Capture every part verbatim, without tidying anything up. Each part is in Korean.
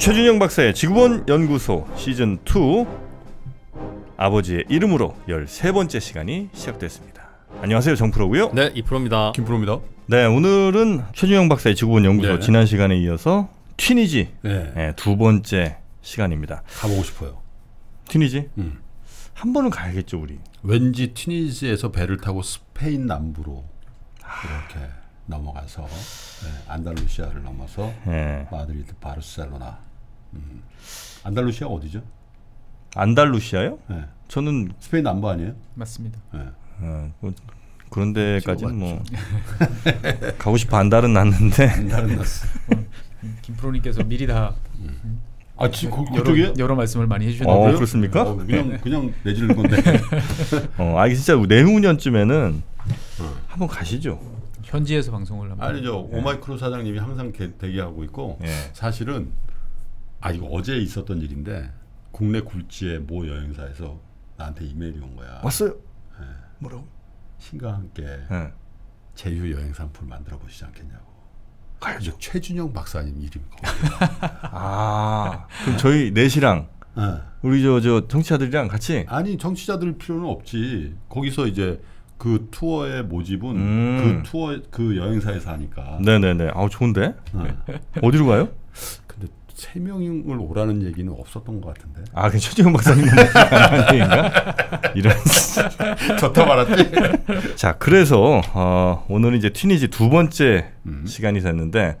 최준영 박사의 지구본연구소 시즌 투 아버지의 이름으로 열세 번째 시간이 시작됐습니다. 안녕하세요, 정프로고요. 네, 이프로입니다. 김프로입니다. 네, 오늘은 최준영 박사의 지구본연구소 네네. 지난 시간에 이어서 튀니지 네. 네, 두 번째 시간입니다. 가보고 싶어요. 튀니지? 음. 한 번은 가야겠죠, 우리. 왠지 튀니지에서 배를 타고 스페인 남부로 이렇게 넘어가서 네, 안달루시아를 넘어서 네. 마드리드, 바르셀로나. 음. 안달루시아 어디죠? 안달루시아요? 네. 저는 스페인 남부 아니에요? 맞습니다. 네. 어, 그런 데까지는 뭐 가고 싶어 안달은 났는데. 안달은 났어. 김프로님께서 미리 다 음. 아, 지금 여러, 여러 말씀을 많이 해주셨는데요. 어, 그렇습니까? 어, 그냥 그냥 내지는 건데. 어, 아, 진짜 내후년쯤에는 한번 가시죠. 현지에서 방송을 하면. 아니죠. 예. 오마이크로 사장님이 항상 개, 대기하고 있고 예. 사실은 아 이거 어제 있었던 일인데. 국내 굴지의 모 여행사에서 나한테 이메일이 온 거야. 왔어요? 네. 뭐라고? 신과 함께 네. 제휴 여행 상품 만들어 보시지 않겠냐고. 가야죠. 최준영 박사님 이름이 아, 그럼 저희 넷이랑 네. 우리 저, 저 정치자들이랑 같이? 아니, 정치자들 필요는 없지. 거기서 이제 그 투어의 모집은 음. 그 투어 그 여행사에서 하니까. 네네네. 아우 좋은데? 네. 어디로 가요? 근데 세 명을 오라는 얘기는 없었던 것 같은데. 아, 그 최준영 박사님 얘기인가? 이런. 좋다 말았지. 자, 그래서 어, 오늘 이제 튀니지 두 번째 음. 시간이 됐는데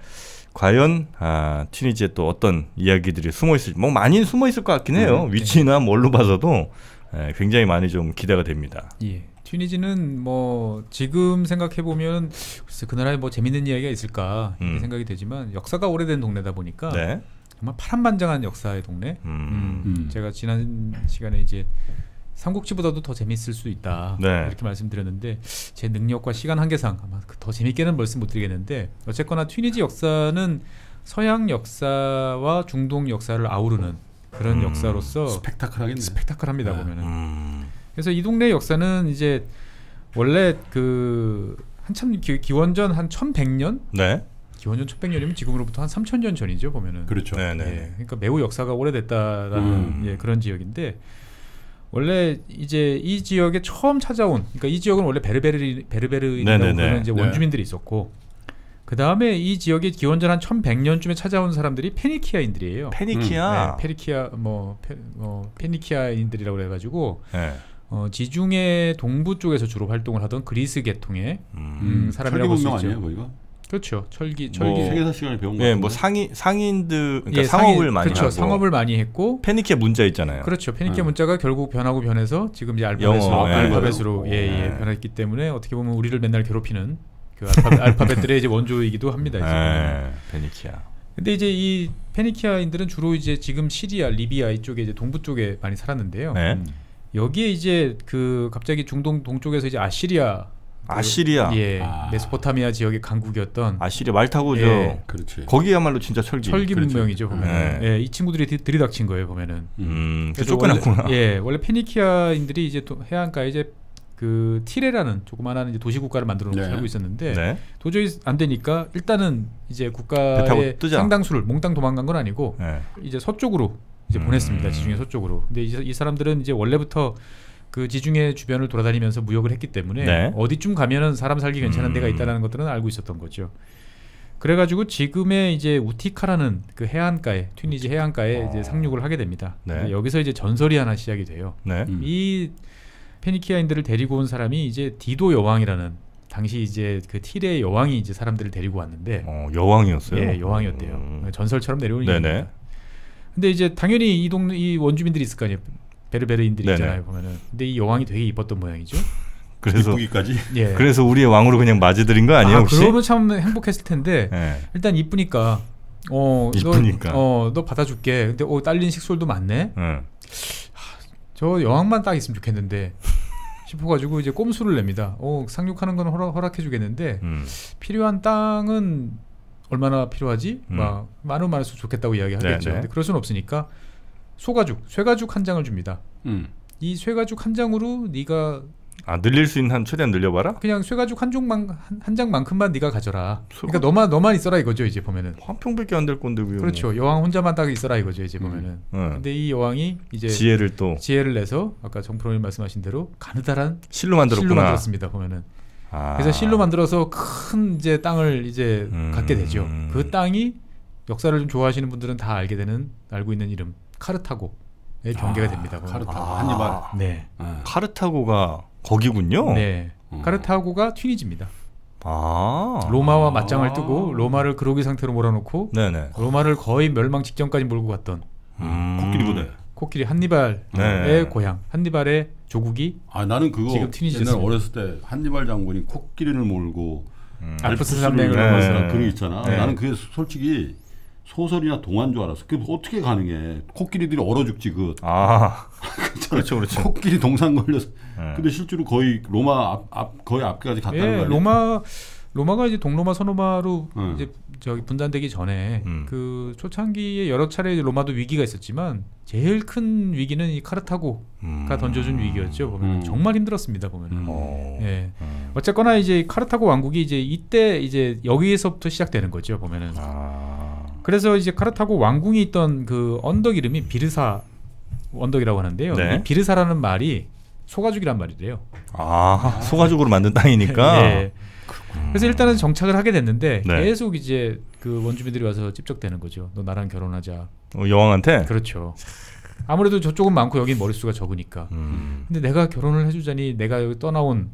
과연 아, 튀니지에 또 어떤 이야기들이 숨어 있을지, 뭐 많이 숨어 있을 것 같긴 해요. 음, 위치나 뭘로 봐서도 예, 굉장히 많이 좀 기대가 됩니다. 예. 튀니지는 뭐 지금 생각해보면 글쎄 그 나라에 뭐 재밌는 이야기가 있을까 이렇게 음. 생각이 되지만 역사가 오래된 동네다 보니까. 네. 정말 파란만장한 역사의 동네. 음. 음. 제가 지난 시간에 이제 삼국지보다도 더 재밌을 수 있다 네. 이렇게 말씀드렸는데 제 능력과 시간 한계상 아마 더 재밌게는 말씀 못 드리겠는데 어쨌거나 튀니지 역사는 서양 역사와 중동 역사를 아우르는 그런 음. 역사로서 스펙타클하겠네. 스펙타클합니다 네. 보면은. 음. 그래서 이 동네 역사는 이제 원래 그 한참 기, 기원전 한 천백 년. 네. 기원전 천백 년이면 지금으로부터 한 삼천 년 전이죠 보면은. 그렇죠. 네네. 예, 그러니까 매우 역사가 오래됐다라는 음. 예, 그런 지역인데 원래 이제 이 지역에 처음 찾아온 그러니까 이 지역은 원래 베르베르 베르베르라는 그런 이제 원주민들이 네. 있었고 그 다음에 이 지역에 기원전 한 천백 년쯤에 찾아온 사람들이 페니키아인들이에요. 페니키아. 음. 네, 페니키아 뭐 페, 어, 페니키아인들이라고 그래가지고. 네. 어, 지중해 동부 쪽에서 주로 활동을 하던 그리스 계통의 음. 음, 사람이라고 할 수 있죠. 철기 문명 아니에요, 거기가? 그렇죠. 철기, 철기. 뭐, 세계사 시간에 배운 거. 예, 뭐 상인, 상인들, 그러니까 예, 상업을 상인, 많이 그렇죠. 하고. 상업을 많이 했고. 페니키아 문자 있잖아요. 그렇죠. 페니키아 네. 문자가 결국 변하고 변해서 지금 이제 알파벳으로, 예. 알파벳으로 예, 예, 예. 변했기 때문에 어떻게 보면 우리를 맨날 괴롭히는 그 알파벳, 알파벳들의 이제 원조이기도 합니다. 이제. 페니키아. 근데 이제 이 페니키아인들은 주로 이제 지금 시리아, 리비아 이쪽에 이제 동부 쪽에 많이 살았는데요. 네. 음. 여기에 이제 그 갑자기 중동 동쪽에서 이제 아시리아 그 아시리아, 예, 아. 메소포타미아 지역의 강국이었던 아시리아 말 타고 저 예. 그렇지. 거기야말로 진짜 철기 철기 문명이죠 보면. 네. 예, 이 친구들이 들이닥친 거예요 보면은. 음, 쫓겨났구나. 예, 원래 페니키아인들이 이제 해안가에 이제 그 티레라는 조그마한 이제 도시 국가를 만들어 놓고 네. 살고 있었는데 네. 도저히 안 되니까 일단은 이제 국가의 상당수를 몽땅 도망간 건 아니고 네. 이제 서쪽으로. 이제 음. 보냈습니다. 지중해 서쪽으로. 근데 이제 이 사람들은 이제 원래부터 그 지중해 주변을 돌아다니면서 무역을 했기 때문에 네. 어디쯤 가면은 사람 살기 괜찮은 음. 데가 있다라는 것들은 알고 있었던 거죠. 그래가지고 지금의 이제 우티카라는 그 해안가에 튀니지 해안가에 아. 이제 상륙을 하게 됩니다. 네. 여기서 이제 전설이 하나 시작이 돼요. 네. 음. 이 페니키아인들을 데리고 온 사람이 이제 디도 여왕이라는 당시 이제 그 티레 여왕이 이제 사람들을 데리고 왔는데 어, 여왕이었어요? 예, 여왕이었대요. 음. 전설처럼 내려온 얘기입니다. 근데 이제 당연히 이 동네 이 원주민들이 있을 거 아니에요. 베르베르인들이 네네. 있잖아요 보면은. 근데 이 여왕이 되게 이뻤던 모양이죠. 그래서 이쁘기까지. 예. 그래서 우리의 왕으로 그냥 맞이들인 거 아니에요? 아, 혹시? 그러면 참 행복했을 텐데 네. 일단 이쁘니까. 어, 이쁘니까. 어, 너 받아줄게. 근데 어, 딸린 식솔도 많네. 네. 하, 저 여왕만 딱 있으면 좋겠는데. 싶어가지고 이제 꼼수를 냅니다. 어, 상륙하는 건 허락, 허락해주겠는데 음. 필요한 땅은. 얼마나 필요하지? 음. 막 많은 많을수록 좋겠다고 이야기하겠죠. 근데 그럴 수는 없으니까 소가죽, 쇠가죽 한 장을 줍니다. 음. 이 쇠가죽 한 장으로 네가 아, 늘릴 수 있는 한 최대한 늘려봐라? 그냥 쇠가죽 한 종만, 한, 한 장만큼만 네가 가져라. 쇠가... 그러니까 너만 너만 있어라 이거죠 이제 보면은. 한 평밖에 안 될 건데 그게. 그렇죠. 여왕 혼자만 딱 있어라 이거죠 이제 보면은. 음, 음. 근데 이 여왕이 이제 지혜를 또 지혜를 내서 아까 정프로님 말씀하신 대로 가느다란 실로 만들었구나. 실로 만들었습니다 보면은. 아. 그래서 실로 만들어서 큰 이제 땅을 이제 음... 갖게 되죠. 그 땅이 역사를 좀 좋아하시는 분들은 다 알게 되는 알고 있는 이름 카르타고의 경계가 아, 됩니다. 카르타고 아, 한니발. 네. 음. 카르타고가 거기군요. 네. 음. 카르타고가 튀니지입니다. 아. 로마와 맞짱을 아. 뜨고 로마를 그로기 상태로 몰아놓고 네네. 로마를 거의 멸망 직전까지 몰고 갔던 음. 코끼리 부대. 코끼리 한니발의 네. 고향, 한니발의 조국이. 아 나는 그거 지금 옛날 어렸을 때 한니발 장군이 코끼리를 몰고 음. 알프스 산맥을 넘어서 그런 게 있잖아. 네. 나는 그게 솔직히 소설이나 동화인 줄 알았어. 그게 어떻게 가능해? 코끼리들이 얼어 죽지 그. 아, 그렇죠, 그렇죠. 코끼리 동상 걸려서. 네. 근데 실제로 거의 로마 앞, 앞 거의 앞까지 갔다는 예, 거야. 로마 로마가 이제 동로마 서로마로 네. 이제 저기 분단되기 전에 음. 그 초창기에 여러 차례 로마도 위기가 있었지만 제일 큰 위기는 이 카르타고가 음. 던져준 위기였죠. 보면 음. 정말 힘들었습니다. 보면. 음. 예. 음. 어쨌거나 이제 카르타고 왕국이 이제 이때 이제 여기에서부터 시작되는 거죠. 보면은. 아. 그래서 이제 카르타고 왕궁이 있던 그 언덕 이름이 비르사 언덕이라고 하는데요. 네. 이 비르사라는 말이 소가죽이란 말이래요. 아, 아. 소가죽으로 만든 땅이니까. 네. 그래서 일단은 정착을 하게 됐는데 네. 계속 이제 그 원주민들이 와서 찝적대는 거죠. 너 나랑 결혼하자. 어, 여왕한테? 그렇죠. 아무래도 저쪽은 많고 여긴 머릿수가 적으니까. 음. 근데 내가 결혼을 해주자니 내가 여기 떠나온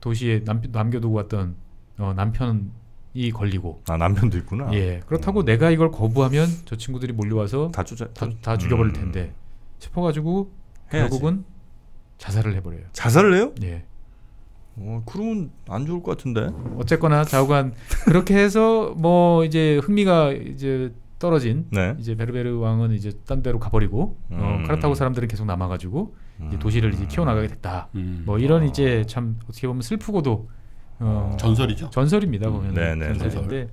도시에 남, 남겨두고 왔던 어, 남편 이 걸리고. 아 남편도 있구나. 예. 그렇다고 음. 내가 이걸 거부하면 저 친구들이 몰려와서 다, 주자, 다, 다 죽여버릴 텐데 음. 싶어가지고 해야지. 결국은 자살을 해버려요. 자살을 해요? 예. 어, 그러면 안 좋을 것 같은데. 어쨌거나 좌우간 그렇게 해서 뭐 이제 흥미가 이제 떨어진 네. 이제 베르베르 왕은 이제 딴 데로 가버리고 음. 어, 카르타고 사람들은 계속 남아가지고 음. 이제 도시를 이제 키워나가게 됐다. 음. 뭐 이런 어. 이제 참 어떻게 보면 슬프고도. 어, 전설이죠. 전설입니다 보면. 네네. 전설인데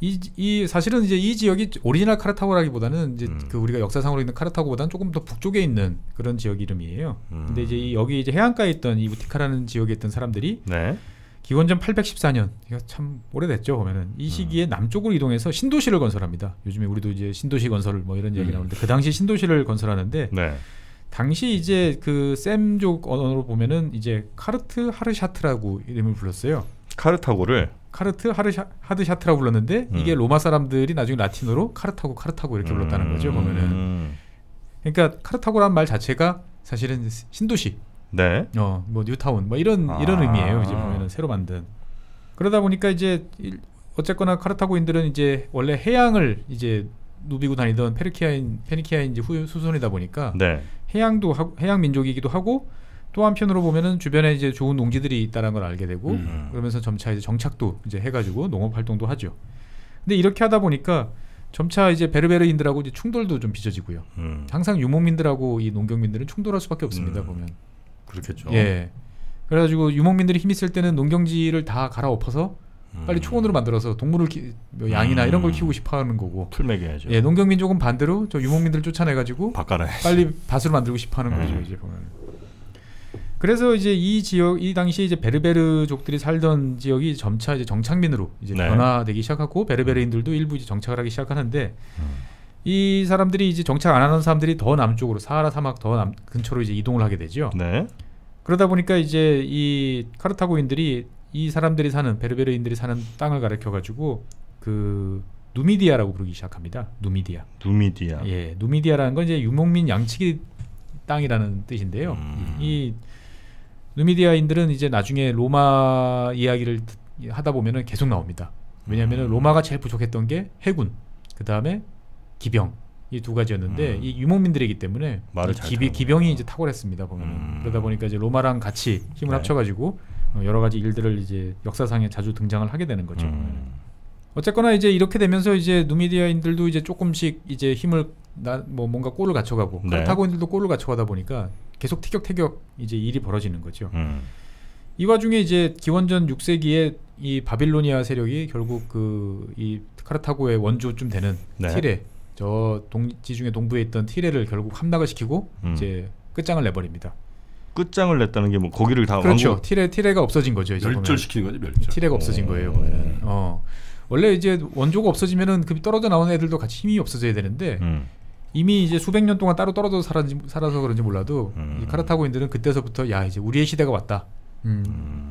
이, 이 사실은 이제 이 지역이 오리지널 카르타고라기보다는 이제 음. 그 우리가 역사상으로 있는 카르타고보다는 조금 더 북쪽에 있는 그런 지역 이름이에요. 음. 근데 이제 여기 이제 해안가에 있던 이 우티카라는 지역에 있던 사람들이 네. 기원전 팔백십사 년, 이거 참 오래됐죠 보면은 이 시기에 음. 남쪽으로 이동해서 신도시를 건설합니다. 요즘에 우리도 이제 신도시 건설 뭐 이런 얘기 음. 나오는데 그 당시 신도시를 건설하는데. 네. 당시 이제 그 셈족 언어로 보면은 이제 카르트 하르샤트라고 이름을 불렀어요. 카르타고를 카르트 하르샤 하드샤트라고 불렀는데 음. 이게 로마 사람들이 나중에 라틴어로 카르타고 카르타고 이렇게 음. 불렀다는 거죠 보면은. 그러니까 카르타고란 말 자체가 사실은 신도시, 네, 어, 뭐 뉴타운, 뭐 이런 아. 이런 의미예요. 이제 보면은 새로 만든. 그러다 보니까 이제 어쨌거나 카르타고인들은 이제 원래 해양을 이제 누비고 다니던 페르키아인 페니키아인 이제 후, 후손이다 보니까. 네. 해양도 하, 해양 민족이기도 하고 또 한편으로 보면은 주변에 이제 좋은 농지들이 있다는 걸 알게 되고 음. 그러면서 점차 이제 정착도 이제 해가지고 농업 활동도 하죠. 근데 이렇게 하다 보니까 점차 이제 베르베르인들하고 이제 충돌도 좀 빚어지고요. 음. 항상 유목민들하고 이 농경민들은 충돌할 수밖에 없습니다 음. 보면. 그렇겠죠. 예. 그래가지고 유목민들이 힘 있을 때는 농경지를 다 갈아엎어서 음. 빨리 초원으로 만들어서 동물을 키, 양이나 음. 이런 걸 키우고 싶어하는 거고 풀매겨야죠. 예, 농경민족은 반대로 저 유목민들을 쫓아내가지고 바깥에 빨리 밭으로 만들고 싶어하는 음. 거죠 이제 보면. 그래서 이제 이 지역 이 당시 이제 베르베르족들이 살던 지역이 점차 이제 정착민으로 이제 네. 변화되기 시작하고 베르베르인들도 일부 이제 정착을 하기 시작하는데 음. 이 사람들이 이제 정착 안 하는 사람들이 더 남쪽으로 사하라 사막 더 남, 근처로 이제 이동을 하게 되죠. 네. 그러다 보니까 이제 이 카르타고인들이 이 사람들이 사는 베르베르인들이 사는 땅을 가리켜가지고 그 누미디아라고 부르기 시작합니다. 누미디아. 누미디아. 예, 누미디아라는 건 이제 유목민 양치기 땅이라는 뜻인데요. 음. 이 누미디아인들은 이제 나중에 로마 이야기를 하다 보면은 계속 나옵니다. 왜냐하면은 로마가 제일 부족했던 게 해군, 그 다음에 기병 이 두 가지였는데 음. 이 유목민들이기 때문에 기비, 기병이 이제 탁월했습니다 보면은. 음. 그러다 보니까 이제 로마랑 같이 힘을 네. 합쳐가지고. 여러 가지 일들을 이제 역사상에 자주 등장을 하게 되는 거죠. 음. 어쨌거나 이제 이렇게 되면서 이제 누미디아인들도 이제 조금씩 이제 힘을 나, 뭐 뭔가 꼴을 갖춰가고 네. 카르타고인들도 꼴을 갖춰가다 보니까 계속 티격태격 이제 일이 벌어지는 거죠. 음. 이 와중에 이제 기원전 육 세기에 이 바빌로니아 세력이 결국 그 이 카르타고의 원조쯤 되는 네. 티레 저 동, 지중해 동부에 있던 티레를 결국 함락을 시키고 음. 이제 끝장을 내버립니다. 끝장을 냈다는 게 뭐 거기를 다 그렇죠. 왕국... 티레 티레가 없어진 거죠. 이제 멸절시키는 거죠. 멸절. 티레가 없어진 거예요. 네. 어. 원래 이제 원조가 없어지면은 그 떨어져 나온 애들도 같이 힘이 없어져야 되는데 음. 이미 이제 수백 년 동안 따로 떨어져 살아서, 살아서 그런지 몰라도 음. 이 카르타고인들은 그때서부터 야 이제 우리의 시대가 왔다. 음,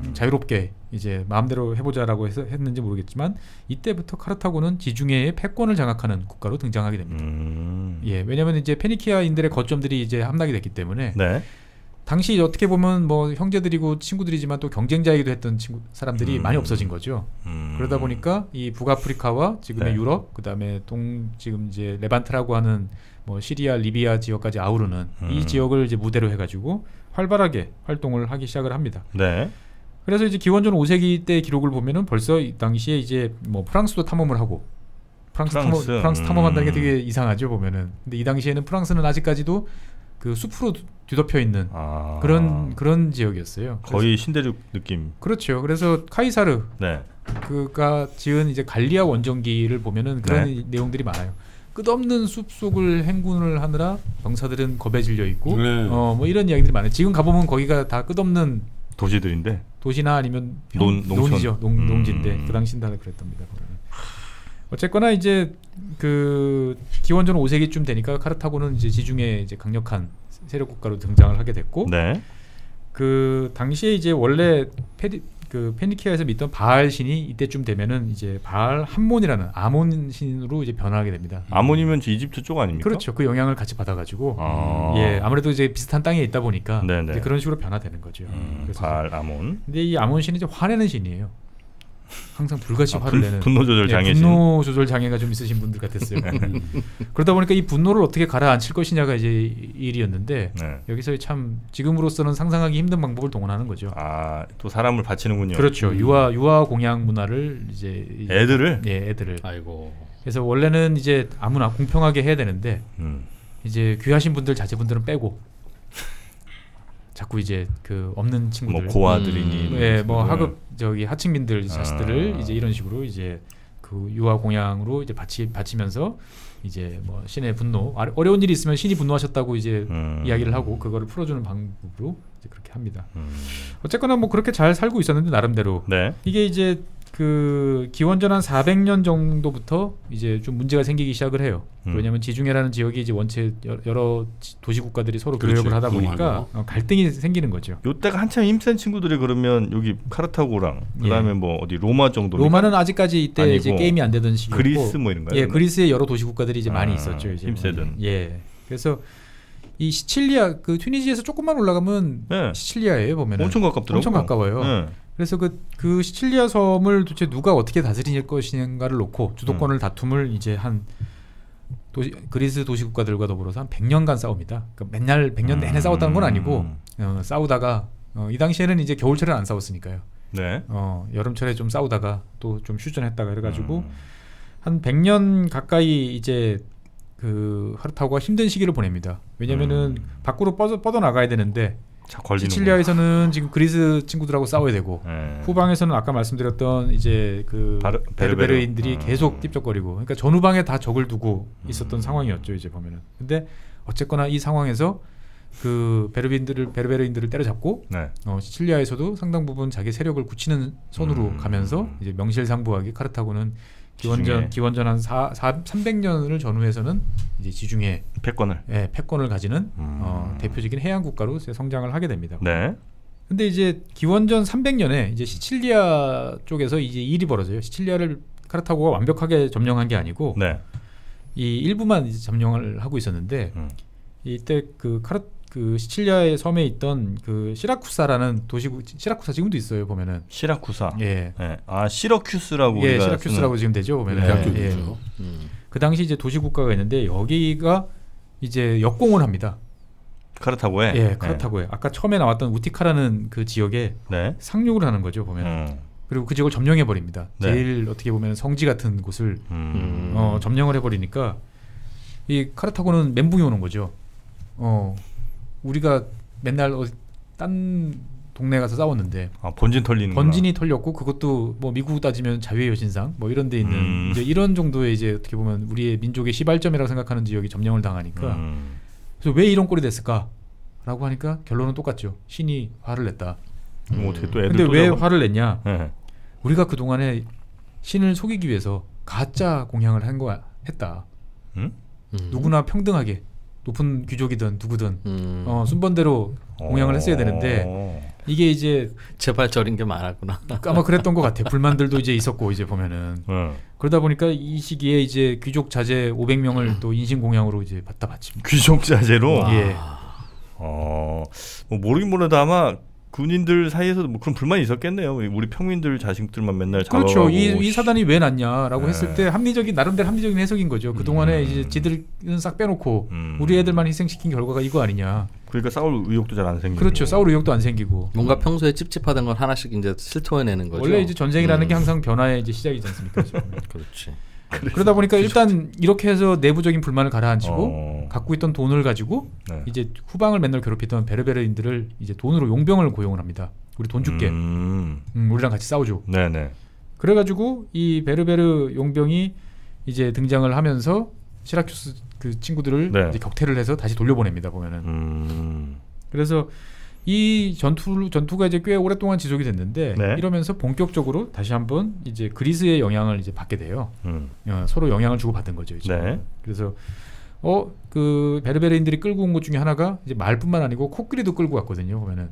음. 자유롭게 이제 마음대로 해보자라고 해서 했는지 모르겠지만 이때부터 카르타고는 지중해의 패권을 장악하는 국가로 등장하게 됩니다. 음. 예, 왜냐하면 이제 페니키아인들의 거점들이 이제 함락이 됐기 때문에 네. 당시 어떻게 보면 뭐 형제들이고 친구들이지만 또 경쟁자이기도 했던 친구 사람들이 음. 많이 없어진 거죠. 음. 그러다 보니까 이 북아프리카와 지금의 네. 유럽, 그 다음에 동 지금 이제 레반트라고 하는 뭐 시리아, 리비아 지역까지 아우르는 음. 이 지역을 이제 무대로 해가지고 활발하게 활동을 하기 시작을 합니다. 네. 그래서 이제 기원전 오 세기 때 기록을 보면은 벌써 이 당시에 이제 뭐 프랑스도 탐험을 하고 프랑스, 프랑스. 탐험, 프랑스 탐험한다는 게 되게 이상하죠 보면은. 근데 이 당시에는 프랑스는 아직까지도 그 숲으로 뒤덮여 있는 아... 그런 그런 지역이었어요. 거의 신대륙 느낌. 그렇죠. 그래서 카이사르 네. 그가 지은 이제 갈리아 원정기를 보면은 그런 네. 내용들이 많아요. 끝없는 숲 속을 행군을 하느라 병사들은 겁에 질려 있고 네. 어, 뭐 이런 이야기들이 많아요. 지금 가보면 거기가 다 끝없는 도시들인데 도시나 아니면 병, 논, 농촌이죠. 농, 음... 농지인데 그 당시는 다 그랬답니다. 그러면. 어쨌거나 이제 그 기원전 오 세기쯤 되니까 카르타고는 이제 지중해 이제 강력한 세력 국가로 등장을 하게 됐고, 네. 그 당시에 이제 원래 페디, 그 페니키아에서 믿던 바알 신이 이때쯤 되면은 이제 바알 한몬이라는 아몬 신으로 이제 변화하게 됩니다. 아몬이면 이집트 쪽 아닙니까? 그렇죠. 그 영향을 같이 받아가지고, 아. 예, 아무래도 이제 비슷한 땅에 있다 보니까 이제 그런 식으로 변화되는 거죠. 음, 그래서 바알 아몬. 근데 이 아몬 신이 이제 화내는 신이에요. 항상 불같이 아, 화를 내는 분노 조절 장애 예, 분노 조절 장애가 좀 있으신 분들 같았어요. 그러다 보니까 이 분노를 어떻게 가라앉힐 것이냐가 이제 일이었는데 네. 여기서 참 지금으로서는 상상하기 힘든 방법을 동원하는 거죠. 아, 또 사람을 바치는군요. 그렇죠. 음. 유아 유아 공양 문화를 이제 애들을 예, 애들을. 아이고. 그래서 원래는 이제 아무나 공평하게 해야 되는데 음. 이제 귀하신 분들 자제분들은 빼고 자꾸 이제 그 없는 친구들, 뭐 고아들이니, 음, 예, 뭐 하급 저기 하층민들 자식들을 아. 이제 이런 식으로 이제 그 유아 공양으로 이제 바치 바치면서 이제 뭐 신의 분노, 어려운 일이 있으면 신이 분노하셨다고 이제 음. 이야기를 하고 그거를 풀어주는 방법으로 이제 그렇게 합니다. 음. 어쨌거나 뭐 그렇게 잘 살고 있었는데 나름대로 네. 이게 이제 그 기원전 한 사백 년 정도부터 이제 좀 문제가 생기기 시작을 해요. 음. 왜냐하면 지중해라는 지역이 이제 원체 여러 도시 국가들이 서로 교역을 하다 보니까 어, 갈등이 생기는 거죠. 이때가 한참 힘센 친구들이 그러면 여기 카르타고랑 그다음에 예. 뭐 어디 로마 정도. 로마는 아직까지 이때 이제 게임이 안 되던 시기였고 그리스 뭐 이런 거예요. 예, 그리스의 여러 도시 국가들이 이제 아, 많이 있었죠. 이제 힘세든. 뭐. 예, 그래서. 이 시칠리아 그 튀니지에서 조금만 올라가면 네. 시칠리아예요 보면은 엄청 가깝더라고요. 엄청 가까워요. 네. 그래서 그, 그 시칠리아 섬을 도대체 누가 어떻게 다스릴 것인가를 놓고 주도권을 음. 다툼을 이제 한 도시, 그리스 도시국가들과 더불어서 한 백 년간 싸웁니다. 그러니까 맨날 백 년 내내 음. 싸웠다는 건 아니고 어, 싸우다가 어, 이 당시에는 이제 겨울철에는 안 싸웠으니까요. 네. 어, 여름철에 좀 싸우다가 또 좀 휴전했다가 그래가지고 음. 한 백 년 가까이 이제 그 카르타고가 힘든 시기를 보냅니다. 왜냐면은 음. 밖으로 뻗어, 뻗어나가야 되는데 시칠리아에서는 지금 그리스 친구들하고 싸워야 되고 네. 후방에서는 아까 말씀드렸던 이제 그 바르, 베르베르인들이 음. 계속 찝쩍거리고 그러니까 전후방에 다 적을 두고 있었던 음. 상황이었죠. 이제 보면은 근데 어쨌거나 이 상황에서 그 베르베르인들을 베르베르인들을 때려잡고 네. 어, 시칠리아에서도 상당 부분 자기 세력을 굳히는 손으로 음. 가면서 이제 명실상부하게 카르타고는 기원전 기원전 한 삼백 년을 전후해서는 이제 지중해 패권을 예, 패권을 가지는 음. 어, 대표적인 해양 국가로 성장을 하게 됩니다. 네. 근데 이제 기원전 삼백 년에 이제 시칠리아 쪽에서 이제 일이 벌어져요. 시칠리아를 카르타고가 완벽하게 점령한 게 아니고 네. 이 일부만 이제 점령을 하고 있었는데 음. 이때 그 카르 그 시칠리아의 섬에 있던 그 시라쿠사라는 도시국 시라쿠사 지금도 있어요 보면은 시라쿠사 예 아 시러큐스라고 예, 예 시라큐스라고 지금 되죠 보면은 네, 예. 예. 음. 그 당시 이제 도시국가가 있는데 여기가 이제 역공을 합니다. 카르타고에 예 카르타고에 네. 아까 처음에 나왔던 우티카라는 그 지역에 네. 상륙을 하는 거죠 보면 음. 그리고 그 지역을 점령해 버립니다. 네. 제일 어떻게 보면 성지 같은 곳을 음. 어, 점령을 해버리니까 이 카르타고는 멘붕이 오는 거죠. 어 우리가 맨날 어디 딴 동네 가서 싸웠는데 아, 본진 털리는 본진이 털렸고 그것도 뭐 미국 따지면 자유의 여신상 뭐 이런 데 있는 음. 이제 이런 정도의 이제 어떻게 보면 우리의 민족의 시발점이라고 생각하는 지역이 점령을 당하니까 음. 그래서 왜 이런 꼴이 됐을까 라고 하니까 결론은 똑같죠. 신이 화를 냈다. 음. 어떻게 또 애들 근데 왜 잡은... 화를 냈냐. 네. 우리가 그동안에 신을 속이기 위해서 가짜 공양을 한 거야, 했다. 음? 음. 누구나 평등하게 높은 귀족이든 누구든 음. 어, 순번대로 공양을 했어야 되는데 이게 이제 제발 저린 게 많았구나. 아마 그랬던 것 같아. 불만들도 이제 있었고 이제 보면은 네. 그러다 보니까 이 시기에 이제 귀족 자제 오백 명을 또 인신 공양으로 이제 받다 바칩니다. 귀족 자제로. 예. 어, 뭐 모르긴 모르다 아마. 군인들 사이에서도 뭐 그런 불만이 있었겠네요. 우리 평민들 자식들만 맨날 잡아가고. 그렇죠. 이, 이 사단이 왜 났냐라고 네. 했을 때 합리적인 나름대로 합리적인 해석인 거죠. 그 동안에 음. 이제 지들은 싹 빼놓고 음. 우리 애들만 희생시킨 결과가 이거 아니냐. 그러니까 싸울 의욕도 잘 안 생기고. 그렇죠. 싸울 의욕도 안 생기고. 뭔가 평소에 찝찝하던 걸 하나씩 이제 실토해내는 거죠. 원래 이제 전쟁이라는 음. 게 항상 변화의 이제 시작이지 않습니까? 그렇지. 그러다 보니까 일단 이렇게 해서 내부적인 불만을 가라앉히고 어... 갖고 있던 돈을 가지고 네. 이제 후방을 맨날 괴롭히던 베르베르인들을 이제 돈으로 용병을 고용을 합니다. 우리 돈 줄게. 음... 음, 우리랑 같이 싸우죠. 네네. 그래가지고 이 베르베르 용병이 이제 등장을 하면서 시라쿠스 그 친구들을 네. 이제 격퇴를 해서 다시 돌려보냅니다. 보면은. 음... 그래서 이 전투 전투가 이제 꽤 오랫동안 지속이 됐는데 네. 이러면서 본격적으로 다시 한번 이제 그리스의 영향을 이제 받게 돼요. 음. 어, 서로 영향을 주고 받은 거죠. 이제. 네. 그래서 어 그 베르베르인들이 끌고 온 것 중에 하나가 이제 말뿐만 아니고 코끼리도 끌고 왔거든요. 보면은.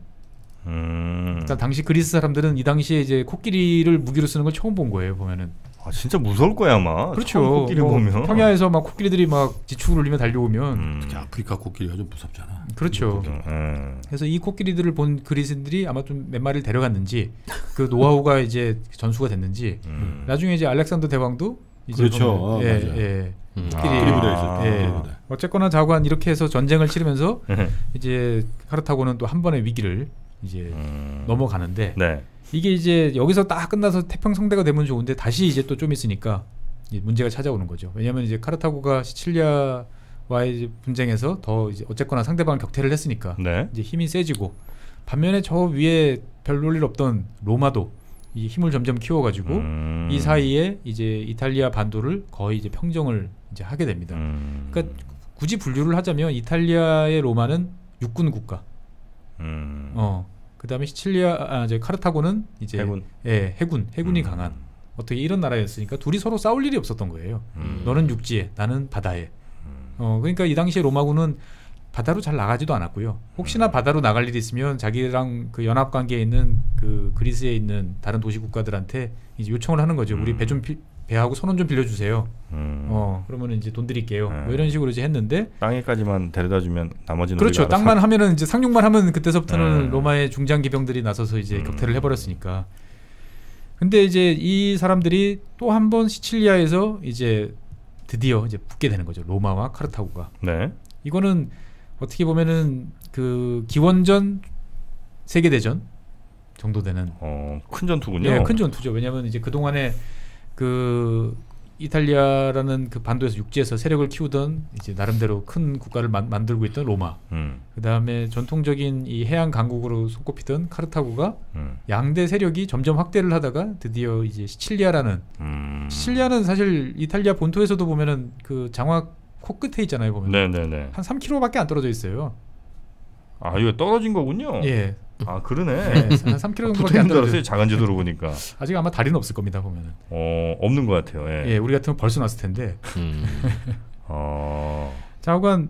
음. 일단 당시 그리스 사람들은 이 당시에 이제 코끼리를 무기로 쓰는 걸 처음 본 거예요. 보면은. 아 진짜 무서울 거야 아마. 그렇죠. 코끼리 뭐, 보면. 평야에서 막 코끼리들이 막 지축을 울리며 달려오면. 음. 특히 아프리카 코끼리가 좀 무섭잖아. 그렇죠. 음. 그래서 이 코끼리들을 본 그리스인들이 아마 좀 몇 마리를 데려갔는지 그 노하우가 이제 전수가 됐는지 음. 나중에 이제 알렉산더 대왕도 이제 그렇죠. 아, 예, 예. 음. 코끼리 부대에 있을 때. 예. 어쨌거나 자관 이렇게 해서 전쟁을 치르면서 이제 카르타고는 또 한 번의 위기를 이제 음. 넘어가는데. 네. 이게 이제 여기서 딱 끝나서 태평성대가 되면 좋은데 다시 이제 또 좀 있으니까 이제 문제가 찾아오는 거죠. 왜냐하면 이제 카르타고가 시칠리아와의 이제 분쟁에서 더 이제 어쨌거나 상대방을 격퇴를 했으니까 네. 이제 힘이 세지고 반면에 저 위에 별 볼일 없던 로마도 이 힘을 점점 키워가지고 음. 이 사이에 이제 이탈리아 반도를 거의 이제 평정을 이제 하게 됩니다. 음. 그러니까 굳이 분류를 하자면 이탈리아의 로마는 육군 국가. 음. 어. 그다음에 시칠리아 아, 이제 카르타고는 이제 해군 예, 해군 해군이 음. 강한 어떻게 이런 나라였으니까 둘이 서로 싸울 일이 없었던 거예요. 음. 너는 육지에 나는 바다에. 음. 어 그러니까 이 당시에 로마군은 바다로 잘 나가지도 않았고요. 혹시나 음. 바다로 나갈 일이 있으면 자기랑 그 연합 관계에 있는 그 그리스에 있는 다른 도시 국가들한테 이제 요청을 하는 거죠. 음. 우리 배 좀 배하고 선원 좀 빌려주세요. 음. 어 그러면 이제 돈 드릴게요. 네. 뭐 이런 식으로 이제 했는데 땅에까지만 데려다주면 나머지는 그렇죠. 땅만 사... 하면은 이제 상륙만 하면 그때서부터는 음. 로마의 중장 기병들이 나서서 이제 음. 격퇴를 해버렸으니까. 근데 이제 이 사람들이 또 한 번 시칠리아에서 이제 드디어 이제 붙게 되는 거죠. 로마와 카르타고가. 네. 이거는 어떻게 보면은 그 기원전 세계 대전 정도 되는 어, 큰 전투군요. 네, 큰 전투죠. 왜냐하면 이제 그 동안에 그 이탈리아라는 그 반도에서 육지에서 세력을 키우던 이제 나름대로 큰 국가를 마, 만들고 있던 로마 음. 그 다음에 전통적인 이 해양 강국으로 손꼽히던 카르타고가 음. 양대 세력이 점점 확대를 하다가 드디어 이제 시칠리아라는 음. 시칠리아는 사실 이탈리아 본토에서도 보면은 그 장화 코끝에 있잖아요 보면 네네네. 한 삼 킬로미터밖에 안 떨어져 있어요. 아 이거 떨어진 거군요. 예. 아 그러네. 네, 한 삼 킬로미터 정도밖에 안 떨어져요. 작은 지도로 보니까. 아직 아마 다리는 없을 겁니다 보면은. 어 없는 것 같아요. 예. 예 우리 같으면 벌써 났을 텐데. 음. 어. 자관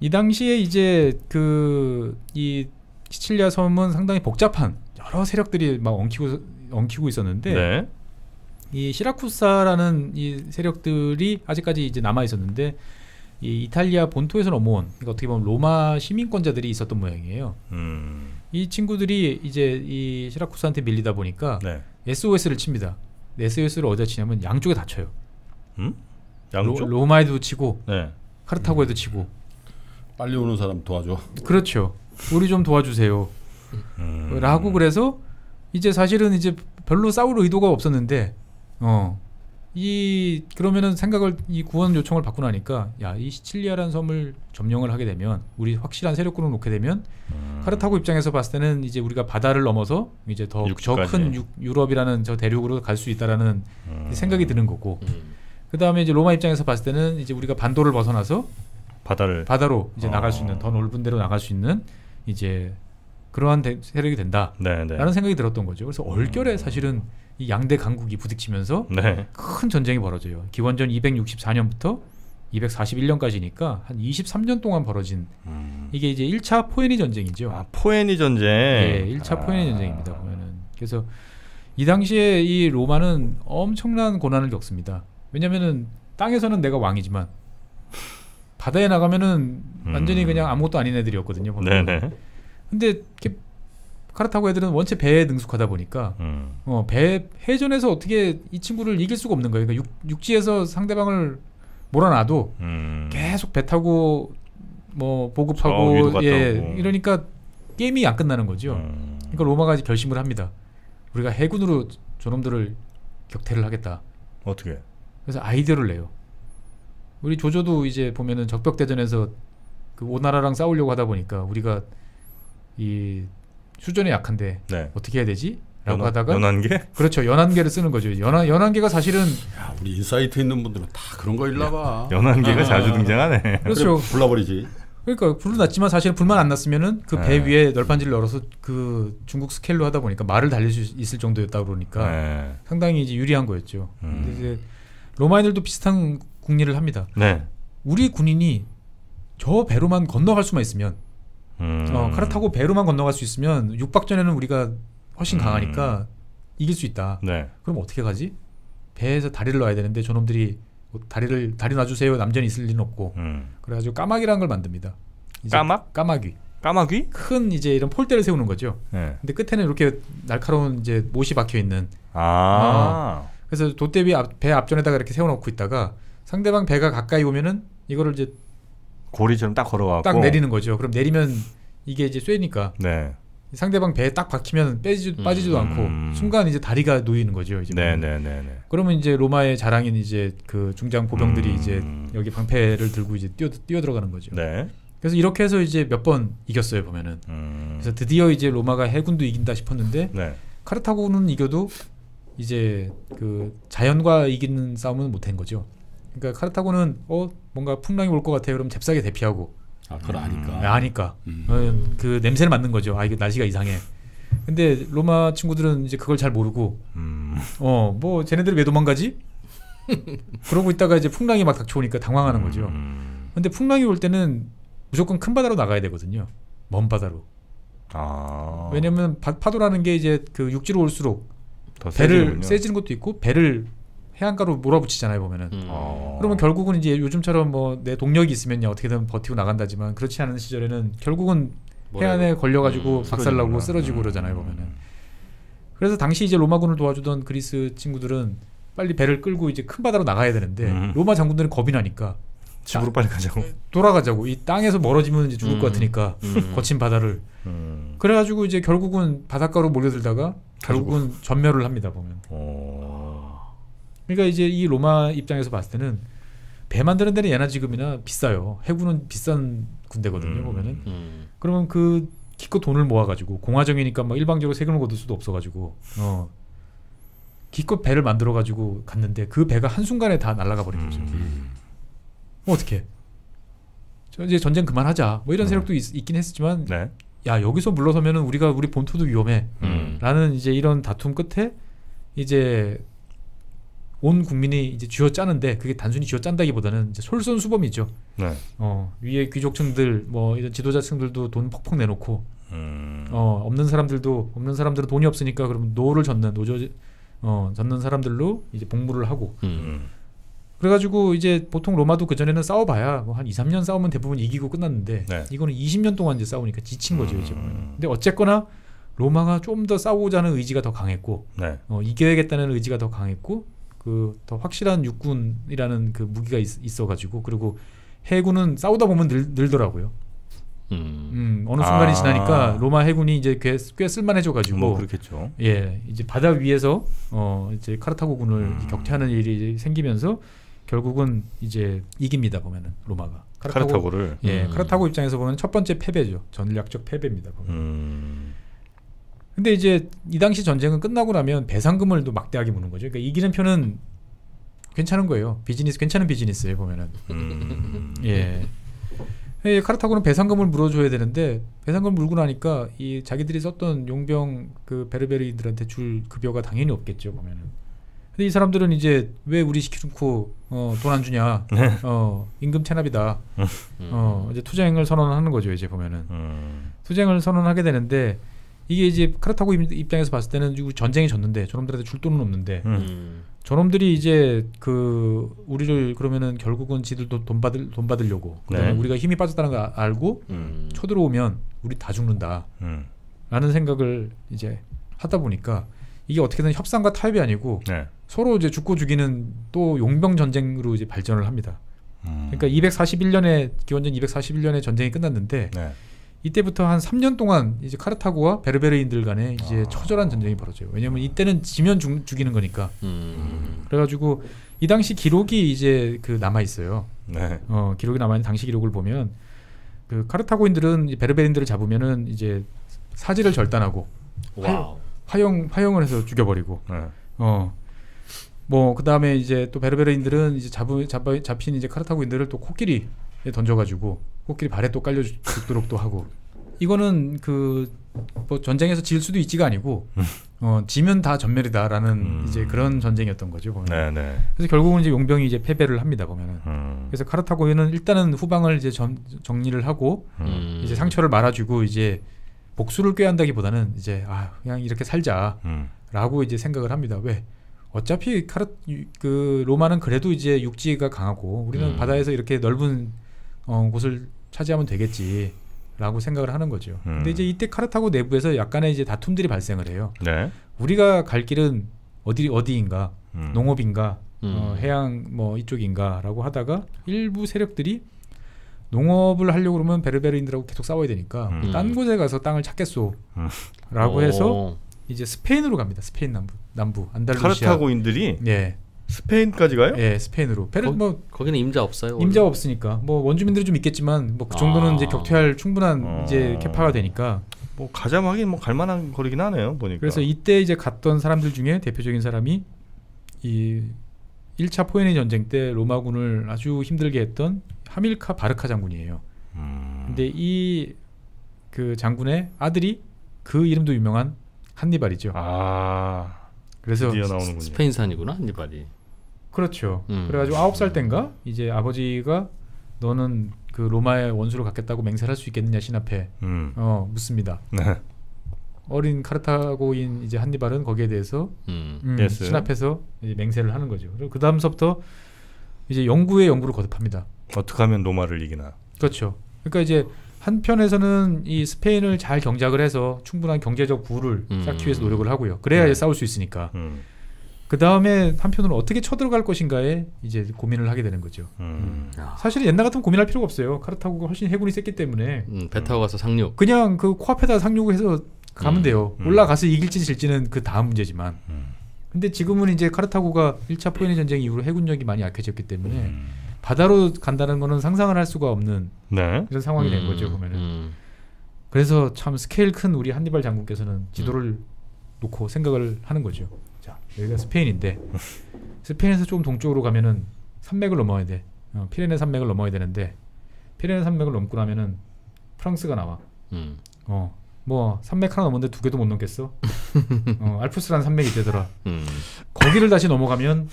이 당시에 이제 그 이 시칠리아 섬은 상당히 복잡한 여러 세력들이 막 엉키고 엉키고 있었는데. 네. 이 시라쿠사라는 이 세력들이 아직까지 이제 남아 있었는데. 이 이탈리아 본토에서 넘어온 그러니까 어떻게 보면 로마 시민권자들이 있었던 모양이에요. 음. 이 친구들이 이제 이 시라쿠스한테 밀리다 보니까 네. 에스오에스를 칩니다. 에스오에스를 어디다 치냐면 양쪽에 다 쳐요. 음? 양쪽? 로, 로마에도 치고 네. 카르타고에도 치고. 빨리 오는 사람 도와줘. 그렇죠. 우리 좀 도와주세요. 음. 라고 그래서 이제 사실은 이제 별로 싸울 의도가 없었는데 어. 이 그러면은 생각을 이 구원 요청을 받고 나니까 야 이 시칠리아라는 섬을 점령을 하게 되면 우리 확실한 세력군을 놓게 되면 음. 카르타고 입장에서 봤을 때는 이제 우리가 바다를 넘어서 이제 더 저 큰 유럽이라는 저 대륙으로 갈 수 있다라는 음. 생각이 드는 거고 음. 그 다음에 이제 로마 입장에서 봤을 때는 이제 우리가 반도를 벗어나서 바다를 바다로 이제 어. 나갈 수 있는 더 넓은 데로 나갈 수 있는 이제 그러한 대, 세력이 된다라는 네네. 생각이 들었던 거죠. 그래서 얼결에 사실은 이 양대 강국이 부딪히면서 네. 큰 전쟁이 벌어져요. 기원전 이백육십사 년부터 이백사십일 년까지니까 한 이십삼 년 동안 벌어진 음. 이게 이제 일 차 포에니 전쟁이죠. 아, 포에니 전쟁. 예, 일 차 아. 포에니 전쟁입니다. 보면은 그래서 이 당시에 이 로마는 엄청난 고난을 겪습니다. 왜냐면은 땅에서는 내가 왕이지만 바다에 나가면은 완전히 음. 그냥 아무것도 아닌 애들이었거든요. 보면. 네네. 근데 이렇게 카르타고 애들은 원체 배에 능숙하다 보니까 음. 어, 배 해전에서 어떻게 이 친구를 이길 수가 없는 거예요. 그러니까 육, 육지에서 상대방을 몰아놔도 음. 계속 배 타고 뭐 보급하고 예, 이러니까 게임이 안 끝나는 거죠. 음. 그러니까 로마가 이제 결심을 합니다. 우리가 해군으로 저놈들을 격퇴를 하겠다. 어떻게? 그래서 아이디어를 내요. 우리 조조도 이제 보면은 적벽대전에서 그 오나라랑 싸우려고 하다 보니까 우리가 이 수전에 약한데 네. 어떻게 해야 되지? 라고 연하, 하다가 연안개? 그렇죠. 연안개를 쓰는 거죠. 연안, 연안개가 사실은 야, 우리 인사이트 있는 분들은 다 그런 거 일러봐. 연안개가 아, 자주 등장하네. 그렇죠. 그래, 불러버리지. 그러니까 불은 났지만 사실 불만 안 났으면은 그 배 위에 널판지를 널어서 그 중국 스케일로 하다 보니까 말을 달릴 수 있을 정도였다 그러니까 에. 상당히 이제 유리한 거였죠. 음. 근데 이제 로마인들도 비슷한 궁리를 합니다. 네. 우리 군인이 저 배로만 건너갈 수만 있으면 음. 어, 카르타고 배로만 건너갈 수 있으면 육박전에는 우리가 훨씬 강하니까 음. 이길 수 있다. 네. 그럼 어떻게 가지? 배에서 다리를 놔야 되는데 저놈들이 다리를 다리 놔주세요. 남전이 있을 리는 없고. 음. 그래가지고 까마귀라는 걸 만듭니다. 이제 까막? 까마귀. 까마귀? 큰 이제 이런 폴대를 세우는 거죠. 네. 근데 끝에는 이렇게 날카로운 이제 못이 박혀 있는. 아. 어, 그래서 돛대비 앞, 배 앞전에다가 이렇게 세워놓고 있다가 상대방 배가 가까이 오면은 이거를 이제 고리처럼 딱 걸어와서 딱 내리는 거죠. 그럼 내리면 이게 이제 쇠니까. 네. 상대방 배에 딱 박히면 빼지도, 빠지지도 음. 않고 순간 이제 다리가 놓이는 거죠. 이제 네네네네. 그러면 이제 로마의 자랑인 이제 그 중장 보병들이 음. 이제 여기 방패를 들고 이제 뛰어 뛰어 들어가는 거죠. 네. 그래서 이렇게 해서 이제 몇 번 이겼어요 보면은. 음. 그래서 드디어 이제 로마가 해군도 이긴다 싶었는데 네. 카르타고는 이겨도 이제 그 자연과 이기는 싸움은 못한 거죠. 그러니까 카르타고는 어 뭔가 풍랑이 올 것 같아요. 그럼 잽싸게 대피하고. 아, 그걸 아니까. 음. 아니까. 음. 어, 그 냄새를 맡는 거죠. 아, 이게 날씨가 이상해. 근데 로마 친구들은 이제 그걸 잘 모르고, 음. 어, 뭐 쟤네들 왜 도망가지? 그러고 있다가 이제 풍랑이 막 닥쳐오니까 당황하는 거죠. 음. 근데 풍랑이 올 때는 무조건 큰 바다로 나가야 되거든요. 먼 바다로. 아. 왜냐면 바, 파도라는 게 이제 그 육지로 올수록 더 배를 세지는 것도 있고 배를 해안가로 몰아붙이잖아요 보면은. 음. 어. 그러면 결국은 이제 요즘처럼 뭐 내 동력이 있으면 어떻게든 버티고 나간다지만 그렇지 않은 시절에는 결국은 해안에 걸려가지고 음, 박살나고 쓰러지고 음. 그러잖아요 보면은. 그래서 당시 이제 로마군을 도와주던 그리스 친구들은 빨리 배를 끌고 이제 큰 바다로 나가야 되는데 음. 로마 장군들은 겁이 나니까 집으로 빨리 가자고 돌아가자고 이 땅에서 멀어지면 이제 죽을 음. 것 같으니까 음. 거친 바다를 음. 그래가지고 이제 결국은 바닷가로 몰려들다가 결국은 가지고. 전멸을 합니다 보면. 오. 그러니까 이제 이 로마 입장에서 봤을 때는 배 만드는 데는 예나 지금이나 비싸요. 해군은 비싼 군대거든요. 음, 보면은. 음. 그러면 그 기껏 돈을 모아가지고 공화정이니까 막 일방적으로 세금을 거둘 수도 없어가지고 어. 기껏 배를 만들어가지고 갔는데 그 배가 한순간에 다 날아가 버린 거죠. 음. 뭐 어떡해. 저 이제 전쟁 그만하자. 뭐 이런 세력도 음. 있, 있긴 했었지만 네. 야 여기서 물러서면은 우리가 우리 본토도 위험해. 음. 라는 이제 이런 다툼 끝에 이제 온 국민이 이제 쥐어짜는데 그게 단순히 쥐어짠다기보다는 이제 솔선수범이죠. 네. 어, 위에 귀족층들 뭐 이런 지도자층들도 돈 퍽퍽 내놓고 음. 어, 없는 사람들도 없는 사람들은 돈이 없으니까 그럼 노를 젓는 노조 어, 젓는 사람들로 이제 복무를 하고 음. 그래가지고 이제 보통 로마도 그 전에는 싸워봐야 뭐 한 이, 삼 년 싸우면 대부분 이기고 끝났는데 네. 이거는 이십 년 동안 이제 싸우니까 지친 거죠 음. 이제. 근데 어쨌거나 로마가 좀 더 싸우자는 의지가 더 강했고 네. 어, 이겨야겠다는 의지가 더 강했고. 그 더 확실한 육군이라는 그 무기가 있, 있어가지고 그리고 해군은 싸우다 보면 늘, 늘더라고요. 음. 음, 어느 순간이 아. 지나니까 로마 해군이 이제 꽤, 꽤 쓸만해져가지고 뭐 그렇겠죠. 예, 이제 바다 위에서 어 이제 카르타고군을 음. 격퇴하는 일이 생기면서 결국은 이제 이깁니다 보면은 로마가 카르타고, 카르타고를 예, 음. 카르타고 입장에서 보면 첫 번째 패배죠. 전략적 패배입니다 보면. 음. 근데 이제 이 당시 전쟁은 끝나고 나면 배상금을 또 막대하게 무는 거죠. 그러니까 이기는 편은 괜찮은 거예요. 비즈니스 괜찮은 비즈니스에 보면은. 음. 예. 카르타고는 배상금을 물어줘야 되는데 배상금을 물고 나니까 이 자기들이 썼던 용병 그 베르베르인들한테 줄 급여가 당연히 없겠죠 보면은. 근데 이 사람들은 이제 왜 우리 시키놓고 어, 돈 안 주냐, 어, 임금 체납이다, 어, 이제 투쟁을 선언하는 거죠 이제 보면은. 투쟁을 선언하게 되는데 이게 이제 카르타고 입장에서 봤을 때는 전쟁이 졌는데 저놈들한테 줄 돈은 없는데 음. 저놈들이 이제 그 우리를 그러면은 결국은 지들도 돈 받을 돈 받으려고 그다음에 네. 우리가 힘이 빠졌다는 걸 알고 음. 쳐들어오면 우리 다 죽는다라는 음. 생각을 이제 하다 보니까 이게 어떻게든 협상과 타협이 아니고 네. 서로 이제 죽고 죽이는 또 용병 전쟁으로 이제 발전을 합니다. 음. 그러니까 이백사십일 년에 기원전 이백사십일 년에 전쟁이 끝났는데. 네. 이때부터 한 삼 년 동안 이제 카르타고와 베르베르인들 간에 이제 아. 처절한 전쟁이 벌어져요. 왜냐하면 이때는 지면 죽, 죽이는 거니까. 음. 그래가지고 이 당시 기록이 이제 그 남아 있어요. 네. 어 기록이 남아 있는 당시 기록을 보면 그 카르타고인들은 베르베르인들을 잡으면은 이제 사지를 절단하고 화, 화형 화형을 해서 죽여버리고. 네. 어. 뭐 그다음에 이제 또 베르베르인들은 이제 잡은 잡힌 이제 카르타고인들을 또 코끼리 던져가지고 코끼리 발에 또 깔려 죽도록 또 하고. 이거는 그 뭐 전쟁에서 질 수도 있지가 아니고 어, 지면 다 전멸이다라는 음. 이제 그런 전쟁이었던 거죠 보면. 네네. 그래서 결국은 이제 용병이 이제 패배를 합니다 보면은. 음. 그래서 카르타고에는 일단은 후방을 이제 정, 정리를 하고 음. 이제 상처를 말아주고 이제 복수를 꾀한다기보다는 이제 아 그냥 이렇게 살자라고 음. 이제 생각을 합니다. 왜? 어차피 카르 그 로마는 그래도 이제 육지가 강하고 우리는 음. 바다에서 이렇게 넓은 어, 곳을 차지하면 되겠지라고 생각을 하는 거죠. 음. 근데 이제 이때 카르타고 내부에서 약간의 이제 다툼들이 발생을 해요. 네. 우리가 갈 길은 어디 어디인가, 음. 농업인가, 음. 어, 해양 뭐 이쪽인가라고 하다가 일부 세력들이 농업을 하려고 그러면 베르베르인들하고 계속 싸워야 되니까 음. 딴 곳에 가서 땅을 찾겠소라고 음. 해서 이제 스페인으로 갑니다. 스페인 남부, 남부 안달루시아. 카르타고인들이. 네. 스페인까지 가요? 예, 스페인으로. 페르, 거, 뭐 거기는 임자 없어요. 임자 없으니까. 뭐 원주민들이 좀 있겠지만 뭐 그 정도는 아. 이제 격퇴할 충분한 아. 이제 캐파가 되니까. 뭐 가자면 하긴 뭐 갈만한 거리긴 하네요, 보니까. 그래서 이때 이제 갔던 사람들 중에 대표적인 사람이 이 일 차 포에니 전쟁 때 로마군을 아주 힘들게 했던 하밀카 바르카 장군이에요. 음. 근데 이 그 장군의 아들이 그 이름도 유명한 한니발이죠. 아. 그래서 스페인산이구나 한니발이. 그렇죠. 음. 그래가지고 아홉 살 땐가 이제 아버지가 너는 그 로마의 원수로 갖겠다고 맹세할 수 있겠느냐 신 앞에 음. 어, 묻습니다. 네. 어린 카르타고인 이제 한니발은 거기에 대해서 음. 음, yes. 신 앞에서 이제 맹세를 하는 거죠. 그 다음서부터 이제 연구에 연구를 거듭합니다. 어떻게 하면 로마를 이기나. 그렇죠. 그러니까 이제 한편에서는 이 스페인을 잘 경작을 해서 충분한 경제적 부를 음. 쌓기 위해서 노력을 하고요. 그래야 네. 싸울 수 있으니까. 음. 그 다음에 한편으로 어떻게 쳐들어갈 것인가에 이제 고민을 하게 되는 거죠. 음. 음. 사실 옛날 같으면 고민할 필요가 없어요. 카르타고가 훨씬 해군이 셌기 때문에 음, 배 타고 가서 상륙. 그냥 그 코앞에다 상륙해서 가면 음. 돼요. 올라가서 이길지 질지는 그 다음 문제지만. 음. 근데 지금은 이제 카르타고가 일 차 포에니 전쟁 이후로 해군력이 많이 약해졌기 때문에 음. 바다로 간다는 거는 상상을 할 수가 없는 네. 이런 상황이 음, 된 거죠 보면은. 음. 그래서 참 스케일 큰 우리 한니발 장군께서는 지도를 음. 놓고 생각을 하는 거죠. 자 여기가 스페인인데 스페인에서 조금 동쪽으로 가면은 산맥을 넘어야 돼. 어, 피레네 산맥을 넘어야 되는데 피레네 산맥을 넘고 나면은 프랑스가 나와. 음. 어. 뭐 산맥 하나 넘었는데 두 개도 못 넘겠어. 어, 알프스라는 산맥이 있대더라. 음. 거기를 다시 넘어가면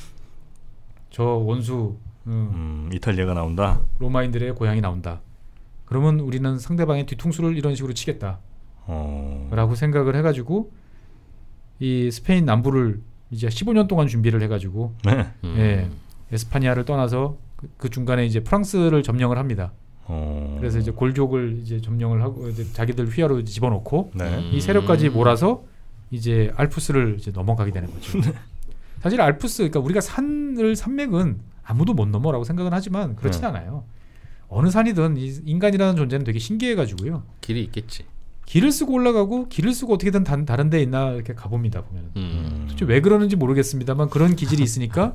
저 원수 음, 음, 이탈리아가 나온다. 로마인들의 고향이 나온다. 그러면 우리는 상대방의 뒤통수를 이런 식으로 치겠다. 어... 라고 생각을 해가지고 이 스페인 남부를 이제 십오 년 동안 준비를 해가지고 네. 음. 예, 에스파니아를 떠나서 그, 그 중간에 이제 프랑스를 점령을 합니다. 어... 그래서 이제 골족을 이제 점령을 하고 이제 자기들 휘하로 이제 집어넣고 네. 이 세력까지 몰아서 이제 알프스를 이제 넘어가게 되는 거죠. 사실 알프스, 그러니까 우리가 산을 산맥은 아무도 못 넘어라고 생각은 하지만 그렇진 네. 않아요. 어느 산이든 이 인간이라는 존재는 되게 신기해가지고요. 길이 있겠지. 길을 쓰고 올라가고 길을 쓰고 어떻게든 다, 다른 데 있나 이렇게 가봅니다 보면. 음. 도대체 왜 그러는지 모르겠습니다만 그런 기질이 있으니까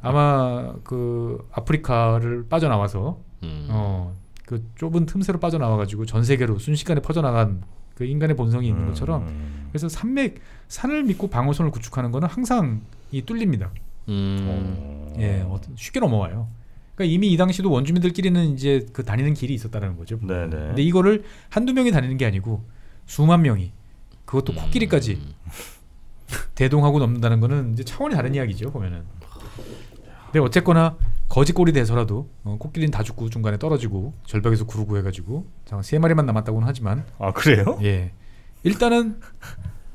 아마 그 아프리카를 빠져나와서 음. 어, 그 좁은 틈새로 빠져나와가지고 전 세계로 순식간에 퍼져나간 그 인간의 본성이 있는 것처럼. 그래서 산맥 산을 믿고 방어선을 구축하는 거는 항상 이 뚫립니다. 음. 어, 예, 쉽게 넘어와요. 그러니까 이미 이 당시도 원주민들끼리는 이제 그 다니는 길이 있었다는 거죠. 네네. 근데 이거를 한두 명이 다니는 게 아니고 수만 명이, 그것도 음... 코끼리까지 대동하고 넘는다는 거는 이제 차원이 다른 이야기죠, 보면은. 근데 어쨌거나 거지꼴이 돼서라도 어, 코끼리는 다 죽고 중간에 떨어지고 절벽에서 구르고 해가지고 세 마리만 남았다고는 하지만. 아 그래요? 예. 일단은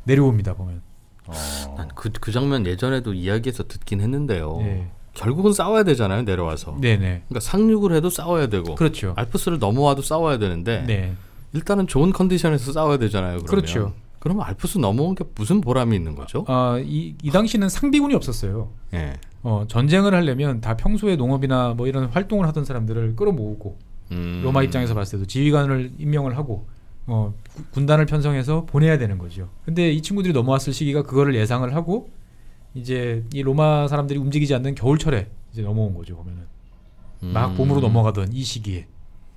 내려옵니다, 보면. 어... 난 그, 그 장면 예전에도 이야기에서 듣긴 했는데요. 예. 결국은 싸워야 되잖아요, 내려와서. 네네. 그러니까 상륙을 해도 싸워야 되고. 그렇죠. 알프스를 넘어와도 싸워야 되는데. 네. 일단은 좋은 컨디션에서 싸워야 되잖아요, 그러면. 그렇죠. 그러면 알프스 넘어온 게 무슨 보람이 있는 거죠? 아, 이, 이 당시는 상비군이 없었어요. 예. 어, 전쟁을 하려면 다 평소에 농업이나 뭐 이런 활동을 하던 사람들을 끌어모으고, 음... 로마 입장에서 봤을 때도 지휘관을 임명을 하고 어, 구, 군단을 편성해서 보내야 되는 거죠. 근데 이 친구들이 넘어왔을 시기가 그거를 예상을 하고 이제 이 로마 사람들이 움직이지 않는 겨울철에 이제 넘어온 거죠, 보면은. 음... 막 봄으로 넘어가던 이 시기에.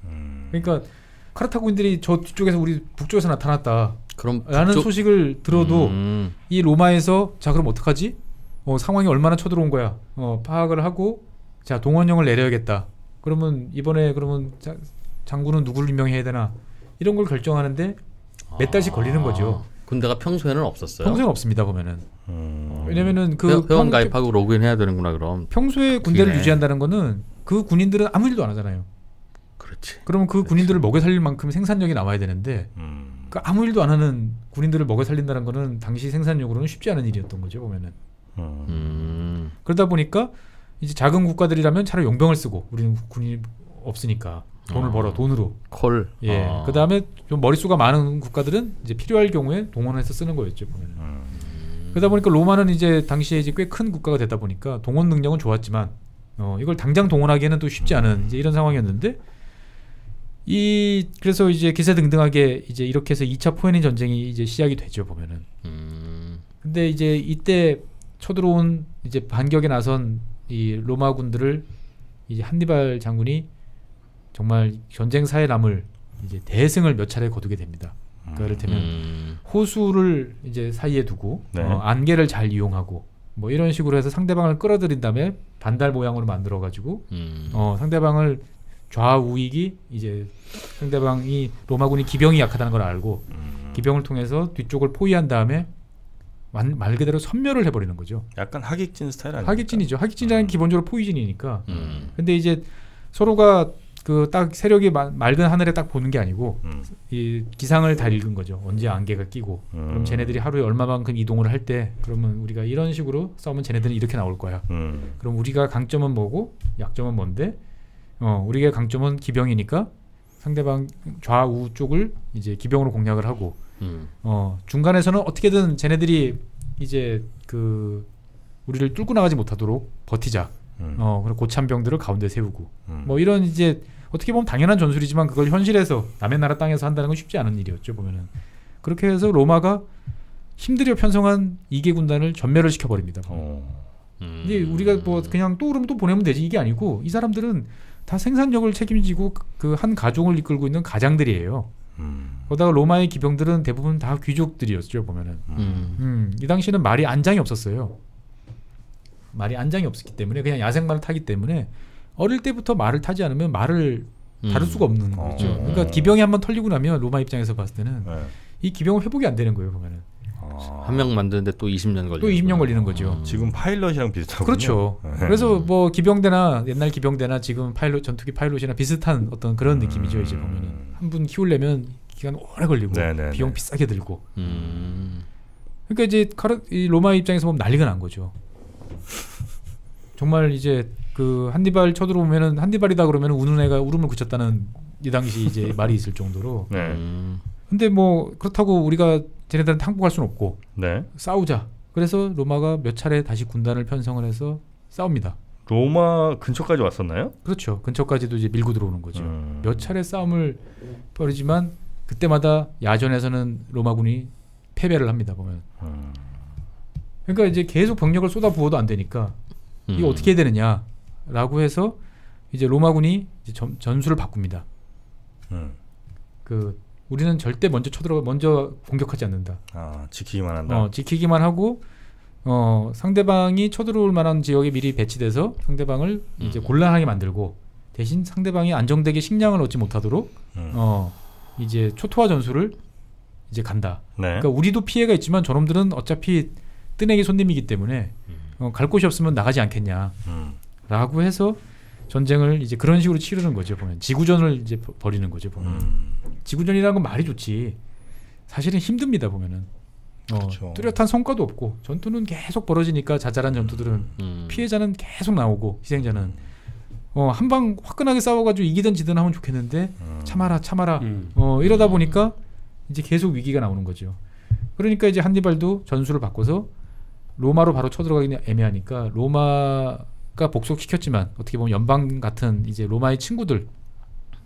음... 그러니까 카르타고인들이 저 뒤쪽에서 우리 북쪽에서 나타났다 그럼 라는 북쪽... 소식을 들어도 음... 이 로마에서 자 그럼 어떡하지? 어, 상황이 얼마나 쳐들어온 거야? 어, 파악을 하고 자 동원령을 내려야겠다. 그러면 이번에 그러면 자, 장군은 누구를 임명해야 되나? 이런 걸 결정하는데 몇 달씩 걸리는 거죠. 군대가 평소에는 없었어요? 평소에는 없습니다, 보면은. 음... 왜냐면은 그 회원 평... 가입하고 로그인해야 되는구나 그럼. 평소에 군대를 그래. 유지한다는 거는 그 군인들은 아무 일도 안 하잖아요. 그렇지. 그러면 그 그렇지. 군인들을 먹여 살릴 만큼 생산력이 나와야 되는데 음... 그 아무 일도 안 하는 군인들을 먹여 살린다는 거는 당시 생산력으로는 쉽지 않은 일이었던 거죠, 보면은. 음... 그러다 보니까 이제 작은 국가들이라면 차라리 용병을 쓰고, 우리는 군인이 없으니까 돈을 어... 벌어 돈으로 콜. 예. 어... 그 다음에 좀 머릿수가 많은 국가들은 이제 필요할 경우에 동원해서 쓰는 거였죠, 보면은. 음... 그러다 보니까 로마는 이제 당시에 이제 꽤 큰 국가가 됐다 보니까 동원 능력은 좋았지만 어, 이걸 당장 동원하기에는 또 쉽지 않은 음... 이제 이런 상황이었는데, 이 그래서 이제 기세등등하게 이제 이렇게 해서 이 차 포에니 전쟁이 이제 시작이 되죠, 보면은. 음... 근데 이제 이때 쳐들어온 이제 반격에 나선 이 로마군들을 이제 한니발 장군이 정말 전쟁사에 남을 이제 대승을 몇 차례 거두게 됩니다. 그러니까 이를테면 음. 호수를 이제 사이에 두고 네. 어, 안개를 잘 이용하고 뭐 이런 식으로 해서 상대방을 끌어들인 다음에 반달 모양으로 만들어 가지고 음. 어, 상대방을 좌우익이 이제 상대방이 로마군이 기병이 약하다는 걸 알고 음. 기병을 통해서 뒤쪽을 포위한 다음에 말 그대로 섬멸을 해버리는 거죠. 약간 하객진 스타일 아니에요? 하객진이죠. 하객진이라는 음. 기본적으로 포위진이니까. 음. 근데 이제 서로가 그 딱 세력이 마, 맑은 하늘에 딱 보는 게 아니고 음. 이 기상을 다 읽은 거죠. 언제 안개가 끼고 음. 그럼 쟤네들이 하루에 얼마만큼 이동을 할 때 그러면 우리가 이런 식으로 싸우면 쟤네들은 이렇게 나올 거야. 음. 그럼 우리가 강점은 뭐고 약점은 뭔데? 어, 우리의 강점은 기병이니까 상대방 좌우 쪽을 이제 기병으로 공략을 하고 음. 어, 중간에서는 어떻게든 쟤네들이 이제 그 우리를 뚫고 나가지 못하도록 버티자. 음. 어, 그리고 고참병들을 가운데 세우고 음. 뭐 이런 이제 어떻게 보면 당연한 전술이지만 그걸 현실에서 남의 나라 땅에서 한다는 건 쉽지 않은 일이었죠, 보면은. 그렇게 해서 로마가 힘들여 편성한 이개 군단을 전멸을 시켜버립니다. 어. 음. 근데 우리가 뭐 그냥 또 오르면 또 보내면 되지 이게 아니고, 이 사람들은 다 생산력을 책임지고 그 한 가족을 이끌고 있는 가장들이에요. 음. 거기다가 로마의 기병들은 대부분 다 귀족들이었죠, 보면은. 음. 음, 이 당시는 말이 안장이 없었어요. 말이 안장이 없었기 때문에 그냥 야생말을 타기 때문에 어릴 때부터 말을 타지 않으면 말을 음. 다룰 수가 없는 거죠. 어. 그러니까 기병이 한번 털리고 나면 로마 입장에서 봤을 때는 네. 이 기병은 회복이 안 되는 거예요, 보면은. 어. 한 명 만드는데 또 이십 년 걸리는 또 이십 년 걸리는 거죠. 음. 지금 파일럿이랑 비슷하군요. 그렇죠. 그래서 뭐 기병대나 옛날 기병대나 지금 파일럿 전투기 파일럿이나 비슷한 어떤 그런 느낌이죠, 음. 이제 보면은. 한 분 키우려면 기간 오래 걸리고 네네네. 비용 비싸게 들고. 음. 그러니까 이제 카르, 이 로마 입장에서 보면 난리가 난 거죠. 정말 이제 그 한니발 쳐들어오면은 한니발이다 그러면은 우는 애가 울음을 그쳤다는 이 당시 이제 말이 있을 정도로. 네. 음. 근데 뭐 그렇다고 우리가 쟤네들한테 항복할 수는 없고 네. 싸우자. 그래서 로마가 몇 차례 다시 군단을 편성을 해서 싸웁니다. 로마 근처까지 왔었나요? 그렇죠. 근처까지도 이제 밀고 들어오는 거죠. 음. 몇 차례 싸움을 벌이지만 그때마다 야전에서는 로마군이 패배를 합니다, 보면. 음. 그러니까 이제 계속 병력을 쏟아부어도 안 되니까 음. 이거 어떻게 해야 되느냐라고 해서 이제 로마군이 이제 전, 전술을 바꿉니다. 음. 그 우리는 절대 먼저 쳐들어 먼저 공격하지 않는다. 아, 지키기만 한다. 어, 지키기만 하고 어, 상대방이 쳐들어올 만한 지역에 미리 배치돼서 상대방을 음. 이제 곤란하게 만들고, 대신 상대방이 안정되게 식량을 얻지 못하도록 음. 어, 이제 초토화 전술을 이제 간다. 네. 그러니까 우리도 피해가 있지만 저놈들은 어차피 뜨내기 손님이기 때문에 음. 어, 갈 곳이 없으면 나가지 않겠냐. 음. 라고 해서 전쟁을 이제 그런 식으로 치르는 거죠. 보면 지구전을 이제 벌이는 거죠. 보면 음. 지구전이라는 건 말이 좋지 사실은 힘듭니다. 보면은 어, 그렇죠. 뚜렷한 성과도 없고 전투는 계속 벌어지니까 자잘한 전투들은 음. 음. 피해자는 계속 나오고 희생자는 어, 한방 화끈하게 싸워가지고 이기든 지든 하면 좋겠는데 음. 참아라 참아라 음. 어, 이러다 보니까 이제 계속 위기가 나오는 거죠. 그러니까 이제 한니발도 전술을 바꿔서 로마로 바로 쳐들어가기는 애매하니까 로마 복속시켰지만 어떻게 보면 연방 같은 이제 로마의 친구들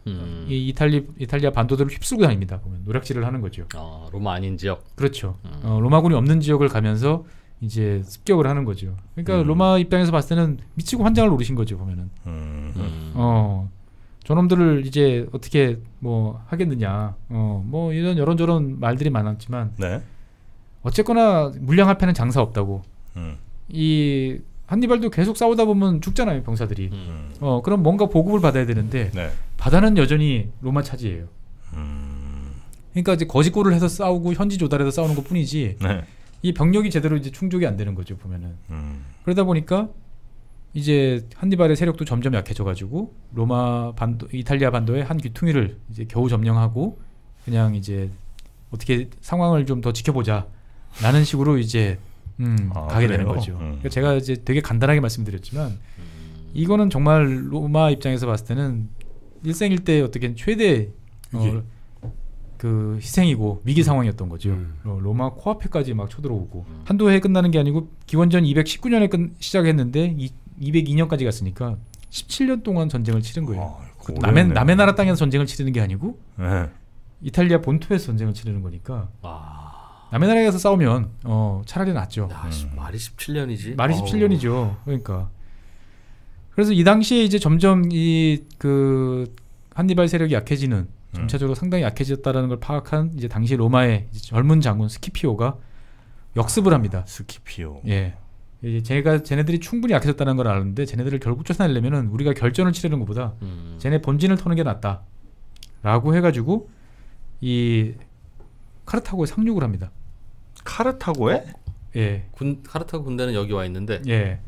음. 이 이탈리 이탈리아 반도들을 휩쓸고 다닙니다. 보면 노략질을 하는 거죠. 어, 로마 아닌 지역. 그렇죠. 음. 어, 로마군이 없는 지역을 가면서 이제 습격을 하는 거죠. 그러니까 음. 로마 입장에서 봤을 때는 미치고 환장을 노리신 거죠. 보면은 음. 음. 어, 저놈들을 이제 어떻게 뭐 하겠느냐. 어, 뭐 이런 이런 저런 말들이 많았지만 네. 어쨌거나 물량할 패는 장사 없다고. 음. 이 한니발도 계속 싸우다 보면 죽잖아요, 병사들이. 음. 어, 그럼 뭔가 보급을 받아야 되는데 네. 바다는 여전히 로마 차지예요. 음. 그러니까 이제 거짓골을 해서 싸우고 현지 조달해서 싸우는 것뿐이지 네. 이 병력이 제대로 이제 충족이 안 되는 거죠, 보면은. 음. 그러다 보니까 이제 한니발의 세력도 점점 약해져가지고 로마 반도, 이탈리아 반도의 한 귀퉁이를 이제 겨우 점령하고 그냥 이제 어떻게 상황을 좀 더 지켜보자 라는 식으로 이제. 음, 아, 가게 그래요? 되는 거죠. 음. 제가 이제 되게 간단하게 말씀드렸지만 음. 이거는 정말 로마 입장에서 봤을 때는 일생일대 어떻게 최대 어, 그 희생이고 위기 상황이었던 거죠. 음. 어, 로마 코앞에까지 막 쳐들어오고 음. 한도해 끝나는 게 아니고 기원전 이백십구 년에 끝, 시작했는데 이, 이백이 년까지 갔으니까 십칠 년 동안 전쟁을 치른 거예요. 아, 남의, 남의 나라 땅에서 전쟁을 치르는 게 아니고 네. 이탈리아 본토에서 전쟁을 치르는 거니까 아. 남의 나라에서 싸우면 어, 차라리 낫죠. 야, 음. 말이 십칠 년이지. 말이 어우. 십칠 년이죠. 그러니까 그래서 이 당시에 이제 점점 이 그 한니발 세력이 약해지는 음. 점차적으로 상당히 약해졌다라는 걸 파악한 이제 당시 로마의 이제 젊은 장군 스키피오가 역습을 합니다. 스키피오. 예. 제가 쟤네들이 충분히 약해졌다는 걸 아는데 쟤네들을 결국 쫓아내려면은 우리가 결전을 치르는 것보다 음. 쟤네 본진을 터는 게 낫다라고 해가지고 이 카르타고에 상륙을 합니다. 카르타고에? 어? 예. 군 카르타고 군대는 여기 와 있는데. 예.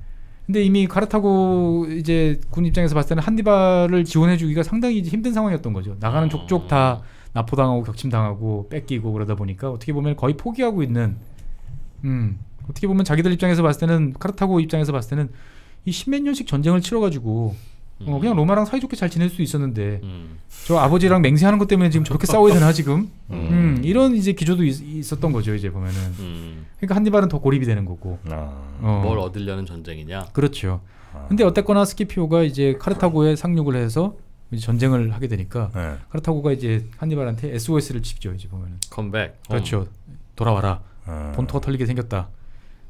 근데 이미 카르타고 이제 군 입장에서 봤을 때는 한니발을 지원해주기가 상당히 이제 힘든 상황이었던 거죠. 나가는 음. 족족 다 납포당하고 격침당하고 뺏기고 그러다 보니까 어떻게 보면 거의 포기하고 있는. 음. 어떻게 보면 자기들 입장에서 봤을 때는 카르타고 입장에서 봤을 때는 이 십몇 년씩 전쟁을 치러가지고 음. 어, 그냥 로마랑 사이좋게 잘 지낼 수 있었는데 음. 저 아버지랑 맹세하는 것 때문에 지금 저렇게 싸워야 되나 지금 음. 음, 이런 이제 기조도 있, 있었던 거죠. 이제 보면은 음. 그러니까 한니발은 더 고립이 되는 거고 아. 어. 뭘 얻으려는 전쟁이냐. 그렇죠. 아. 근데 어쨌거나 스키피오가 이제 카르타고에 상륙을 해서 이제 전쟁을 하게 되니까 네. 카르타고가 이제 한니발한테 에스오에스를 치죠. 이제 보면은 컴백. 그렇죠. 음. 돌아와라. 아. 본토가 털리게 생겼다.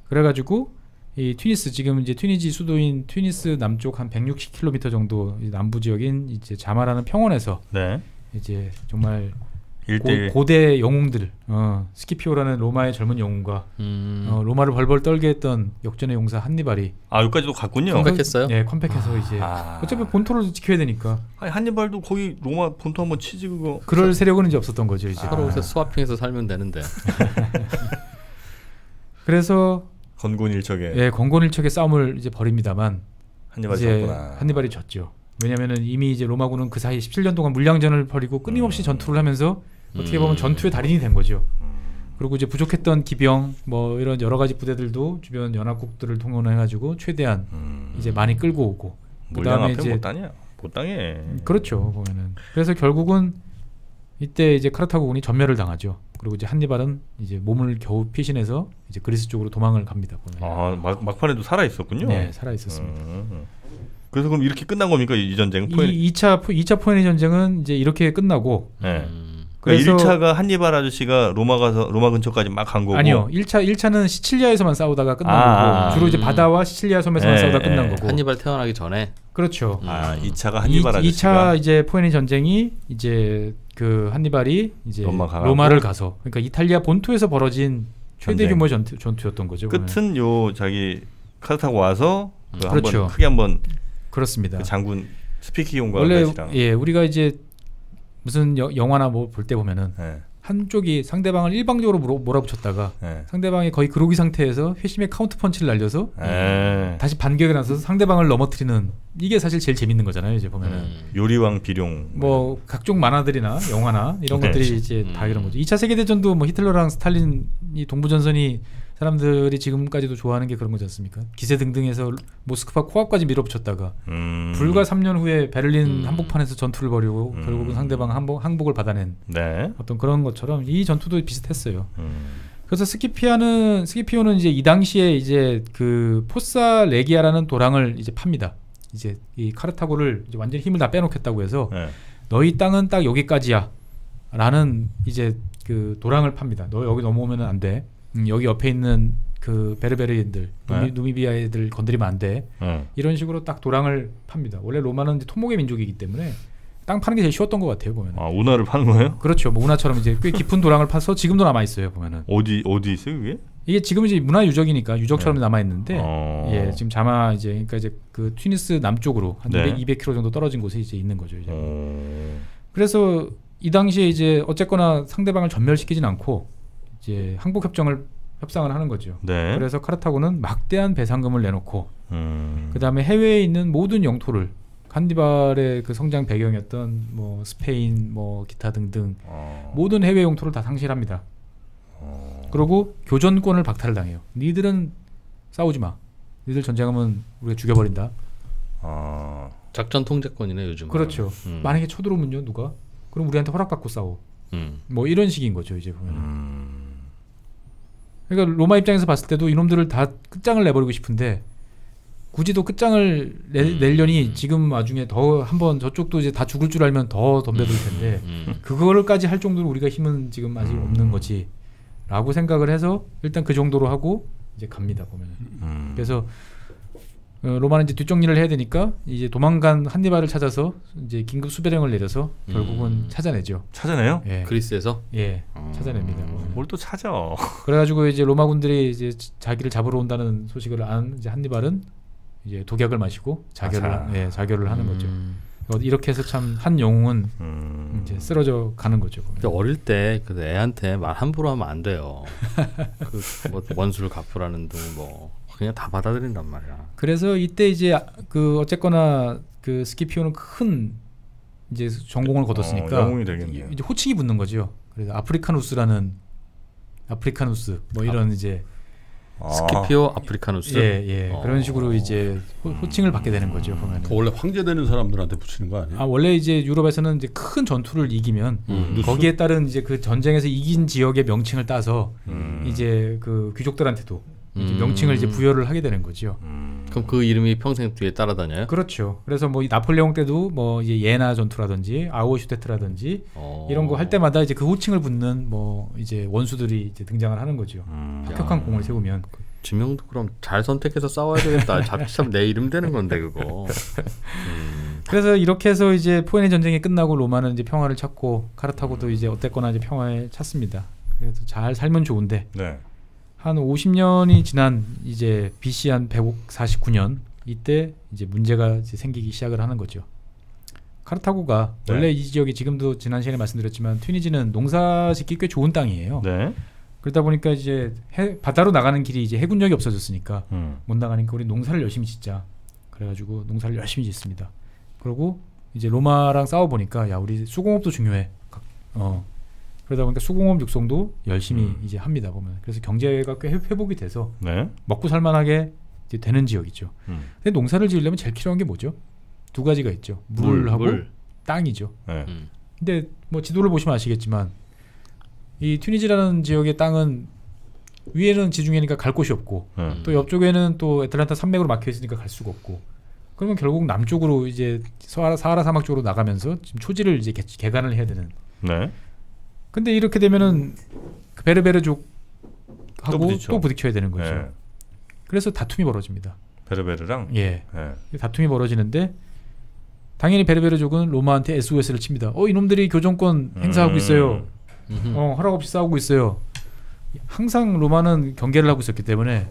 그래가지고 이 튀니스 지금 이제 튀니지 수도인 튀니스 남쪽 한 백육십 킬로미터 정도 남부 지역인 이제 자마라는 평원에서 네. 이제 정말 고, 고대 영웅들 어, 스키피오라는 로마의 젊은 영웅과 음. 어, 로마를 벌벌 떨게 했던 역전의 용사 한니발이 아 여기까지도 갔군요. 컴백했어요? 네, 컴백해서 아. 이제 어차피 본토를 지켜야 되니까. 아니, 한니발도 거의 로마 본토 한번 치지 그거. 그럴 세력은 이제 없었던 거죠. 이제 서로 아. 스와핑해서 살면 되는데. 그래서. 건곤일척의 예, 건곤일척의 싸움을 이제 벌입니다만 한니발이 졌구나. 한니발이 졌죠. 왜냐면은 이미 이제 로마군은 그 사이 십칠 년 동안 물량전을 벌이고 끊임없이 음. 전투를 하면서 어떻게 보면 음. 전투의 달인이 된 거죠. 음. 그리고 이제 부족했던 기병 뭐 이런 여러 가지 부대들도 주변 연합국들을 동원해 가지고 최대한 음. 이제 많이 끌고 오고 그다음에 이제 못 당해. 못 당해. 그렇죠. 보면은. 그래서 결국은 이때 이제 카르타고군이 전멸을 당하죠. 그리고 이제 한니발은 이제 몸을 겨우 피신해서 이제 그리스 쪽으로 도망을 갑니다. 보면. 아 막, 막판에도 살아 있었군요. 네, 살아 있었습니다. 음. 그래서 그럼 이렇게 끝난 겁니까 이 전쟁? 포에니... 이 이 차 이 차 포에니 전쟁은 이제 이렇게 끝나고. 네. 음. 그래서 그러니까 일 차가 한니발 아저씨가 로마 가서 로마 근처까지 막 간 거고. 아니요, 일 차 일 차는 시칠리아에서만 싸우다가 끝난 아, 거고. 주로 음. 이제 바다와 시칠리아 섬에서만 에, 싸우다 끝난 에. 거고. 한니발 태어나기 전에. 그렇죠. 음. 아 이 차가 한니발 아저씨가. 이 차 이제 포에니 전쟁이 이제. 그 한니발이 이제 로마 로마를 가서 그러니까 이탈리아 본토에서 벌어진 최대 규모 전투, 전투였던 거죠. 끝은 요 자기 카르타고 와서 그 그렇죠. 한번 크게 한번 그렇습니다. 그 장군 스피키용과 원래 예 우리가 이제 무슨 여, 영화나 뭐 볼 때 보면은 예. 한쪽이 상대방을 일방적으로 몰아붙였다가 예. 상대방이 거의 그로기 상태에서 회심의 카운트 펀치를 날려서 예. 다시 반격에 나서서 상대방을 넘어뜨리는 이게 사실 제일 재밌는 거잖아요. 이제 보면은 음. 요리왕 비룡 뭐 각종 만화들이나 영화나 이런 네. 것들이 이제 음. 다 이런 거죠. 이 차 세계 대전도 뭐 히틀러랑 스탈린이 동부전선이 사람들이 지금까지도 좋아하는 게 그런 거지 않습니까? 기세등등해서 모스크바 코앞까지 밀어붙였다가 음. 불과 삼 년 후에 베를린 음. 한복판에서 전투를 벌이고 음. 결국은 상대방 항복, 항복을 받아낸 네. 어떤 그런 것처럼 이 전투도 비슷했어요. 음. 그래서 스키피아는 스키피오는 이제 이 당시에 이제 그 포사 레기아라는 도랑을 이제 팝니다. 이제 이 카르타고를 이제 완전히 힘을 다 빼놓겠다고 해서 네. 너희 땅은 딱 여기까지야라는 이제 그 도랑을 팝니다. 너 여기 넘어오면은 안 돼. 음, 여기 옆에 있는 그 베르베르인들 누미, 네. 누미비아 애들 건드리면 안 돼. 네. 이런 식으로 딱 도랑을 팝니다. 원래 로마는 이제 토목의 민족이기 때문에 땅 파는 게 제일 쉬웠던 것 같아요. 보면 아 운하를 파는 거예요? 그렇죠. 뭐 운하처럼 이제 꽤 깊은 도랑을 파서 지금도 남아 있어요. 보면은 어디 어디 있어요 그게? 이게 지금 이제 문화 유적이니까 유적처럼 네. 남아 있는데 어... 예 지금 자마 이제 그러니까 이제 그 튀니스 남쪽으로 한 네. 이백 킬로미터 정도 떨어진 곳에 이제 있는 거죠. 이제 어... 그래서 이 당시에 이제 어쨌거나 상대방을 전멸시키진 않고. 이제 항복 협정을 협상을 하는 거죠. 네. 그래서 카르타고는 막대한 배상금을 내놓고 음. 그 다음에 해외에 있는 모든 영토를 한니발의 그 성장 배경이었던 뭐 스페인 뭐 기타 등등 어. 모든 해외 영토를 다 상실합니다. 어. 그리고 교전권을 박탈당해요. 니들은 싸우지 마. 니들 전쟁하면 우리가 죽여버린다. 어. 작전 통제권이네 요즘. 그렇죠. 음. 만약에 쳐들어오면요 누가? 그럼 우리한테 허락받고 싸워. 음. 뭐 이런 식인 거죠 이제 보면. 음. 그러니까 로마 입장에서 봤을 때도 이놈들을 다 끝장을 내버리고 싶은데 굳이 또 끝장을 내, 음. 내려니 지금 와중에 더 한번 저쪽도 이제 다 죽을 줄 알면 더 덤벼들 텐데 음. 그거를까지 할 정도로 우리가 힘은 지금 아직 음. 없는 거지 라고 생각을 해서 일단 그 정도로 하고 이제 갑니다 보면. 음. 그래서 어, 로마는 이제 뒷정리를 해야 되니까 이제 도망간 한니발을 찾아서 이제 긴급 수배령을 내려서 결국은 음. 찾아내죠. 찾아내요? 예. 그리스에서? 예, 음. 찾아냅니다. 뭘 또 찾아? 그래가지고 이제 로마군들이 이제 자기를 잡으러 온다는 소식을 안 이제 한니발은 이제 독약을 마시고 자결을 아, 예, 자결을 하는 음. 거죠. 이렇게 해서 참 한 영웅은 음. 이제 쓰러져 가는 거죠. 근데 어릴 때 그 애한테 말 함부로 하면 안 돼요. 그 뭐 원수를 갚으라는 등 뭐. 그냥 다 받아들인단 말이야. 그래서 이때 이제 그 어쨌거나 그 스키피오는 큰 이제 전공을 거뒀으니까 어, 영웅이 되겠네요. 이제 호칭이 붙는 거죠. 그래서 아프리카누스라는 아프리카누스 뭐 이런 아, 이제 아. 스키피오 아프리카누스 예예 예. 어. 그런 식으로 이제 호, 호칭을 받게 되는 거죠. 보면은. 그 원래 황제 되는 사람들한테 붙이는 거 아니에요? 아 원래 이제 유럽에서는 이제 큰 전투를 이기면 음, 거기에 따른 이제 그 전쟁에서 이긴 지역의 명칭을 따서 음. 이제 그 귀족들한테도 이제 명칭을 음. 이제 부여를 하게 되는 거죠. 음. 그럼 그 이름이 평생 뒤에 따라다녀요? 그렇죠. 그래서 뭐 이 나폴레옹 때도 뭐 이제 예나 전투라든지 아우슈테트라든지 어. 이런 거 할 때마다 이제 그 호칭을 붙는 뭐 이제 원수들이 이제 등장을 하는 거죠. 음. 합격한 야. 공을 세우면. 지명도 그럼 잘 선택해서 싸워야 되겠다. 잡히참 내 이름 되는 건데 그거. 음. 그래서 이렇게 해서 이제 포에니 전쟁이 끝나고 로마는 이제 평화를 찾고 카르타고도 음. 이제 어땠거나 이제 평화에 찾습니다. 그래서 잘 살면 좋은데. 네. 한 오십 년이 지난 이제 비씨 한 백사십구 년 이때 이제 문제가 이제 생기기 시작을 하는 거죠. 카르타고가 네. 원래 이 지역이 지금도 지난 시간에 말씀드렸지만 튀니지는 농사짓기 꽤 좋은 땅이에요. 네. 그러다 보니까 이제 해, 바다로 나가는 길이 이제 해군력이 없어졌으니까 음. 못 나가니까 우리 농사를 열심히 짓자. 그래가지고 농사를 열심히 짓습니다. 그리고 이제 로마랑 싸워 보니까 야 우리 수공업도 중요해. 어. 그러다 보니까 수공업 육성도 열심히 음. 이제 합니다 보면. 그래서 경제가 꽤 회복이 돼서 네. 먹고 살만하게 이제 되는 지역이죠. 음. 근데 농사를 지으려면 제일 필요한 게 뭐죠? 두 가지가 있죠. 물하고 물. 땅이죠. 네. 음. 근데 뭐 지도를 보시면 아시겠지만 이 튀니지라는 지역의 땅은 위에는 지중해니까 갈 곳이 없고 음. 또 옆쪽에는 또 애틀란타 산맥으로 막혀 있으니까 갈 수가 없고. 그러면 결국 남쪽으로 이제 사하라, 사하라 사막 쪽으로 나가면서 지금 초지를 이제 개, 개간을 해야 되는. 네. 근데 이렇게 되면은 그 베르베르족하고 또, 또 부딪혀야 되는 거죠. 예. 그래서 다툼이 벌어집니다. 베르베르랑? 예. 예. 다툼이 벌어지는데 당연히 베르베르족은 로마한테 에스오에스를 칩니다. 어 이놈들이 교정권 행사하고 음. 있어요. 음흠. 어 허락 없이 싸우고 있어요. 항상 로마는 경계를 하고 있었기 때문에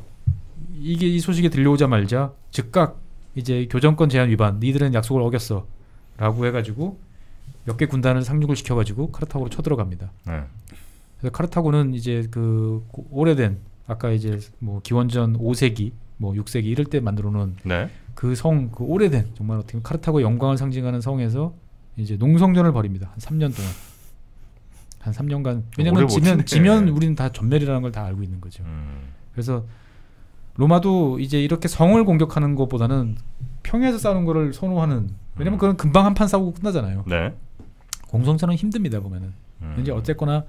이게 이 소식이 들려오자 말자 즉각 이제 교정권 제한 위반, 니들은 약속을 어겼어 라고 해가지고 몇 개 군단을 상륙을 시켜가지고 카르타고로 쳐들어갑니다. 네. 그래서 카르타고는 이제 그 오래된 아까 이제 뭐 기원전 오 세기 뭐 육 세기 이럴 때 만들어 놓은 네. 그 성, 그 오래된 정말 어떻게 보면 카르타고의 영광을 상징하는 성에서 이제 농성전을 벌입니다. 한 삼 년 동안. 한 삼 년간. 왜냐면 지면, 지면 우리는 다 전멸이라는 걸 다 알고 있는 거죠. 음. 그래서 로마도 이제 이렇게 성을 공격하는 것보다는 평야에서 싸우는 거를 선호하는. 왜냐면 음. 그건 금방 한 판 싸우고 끝나잖아요. 네. 공성전은 힘듭니다 보면은. 음. 이제 어쨌거나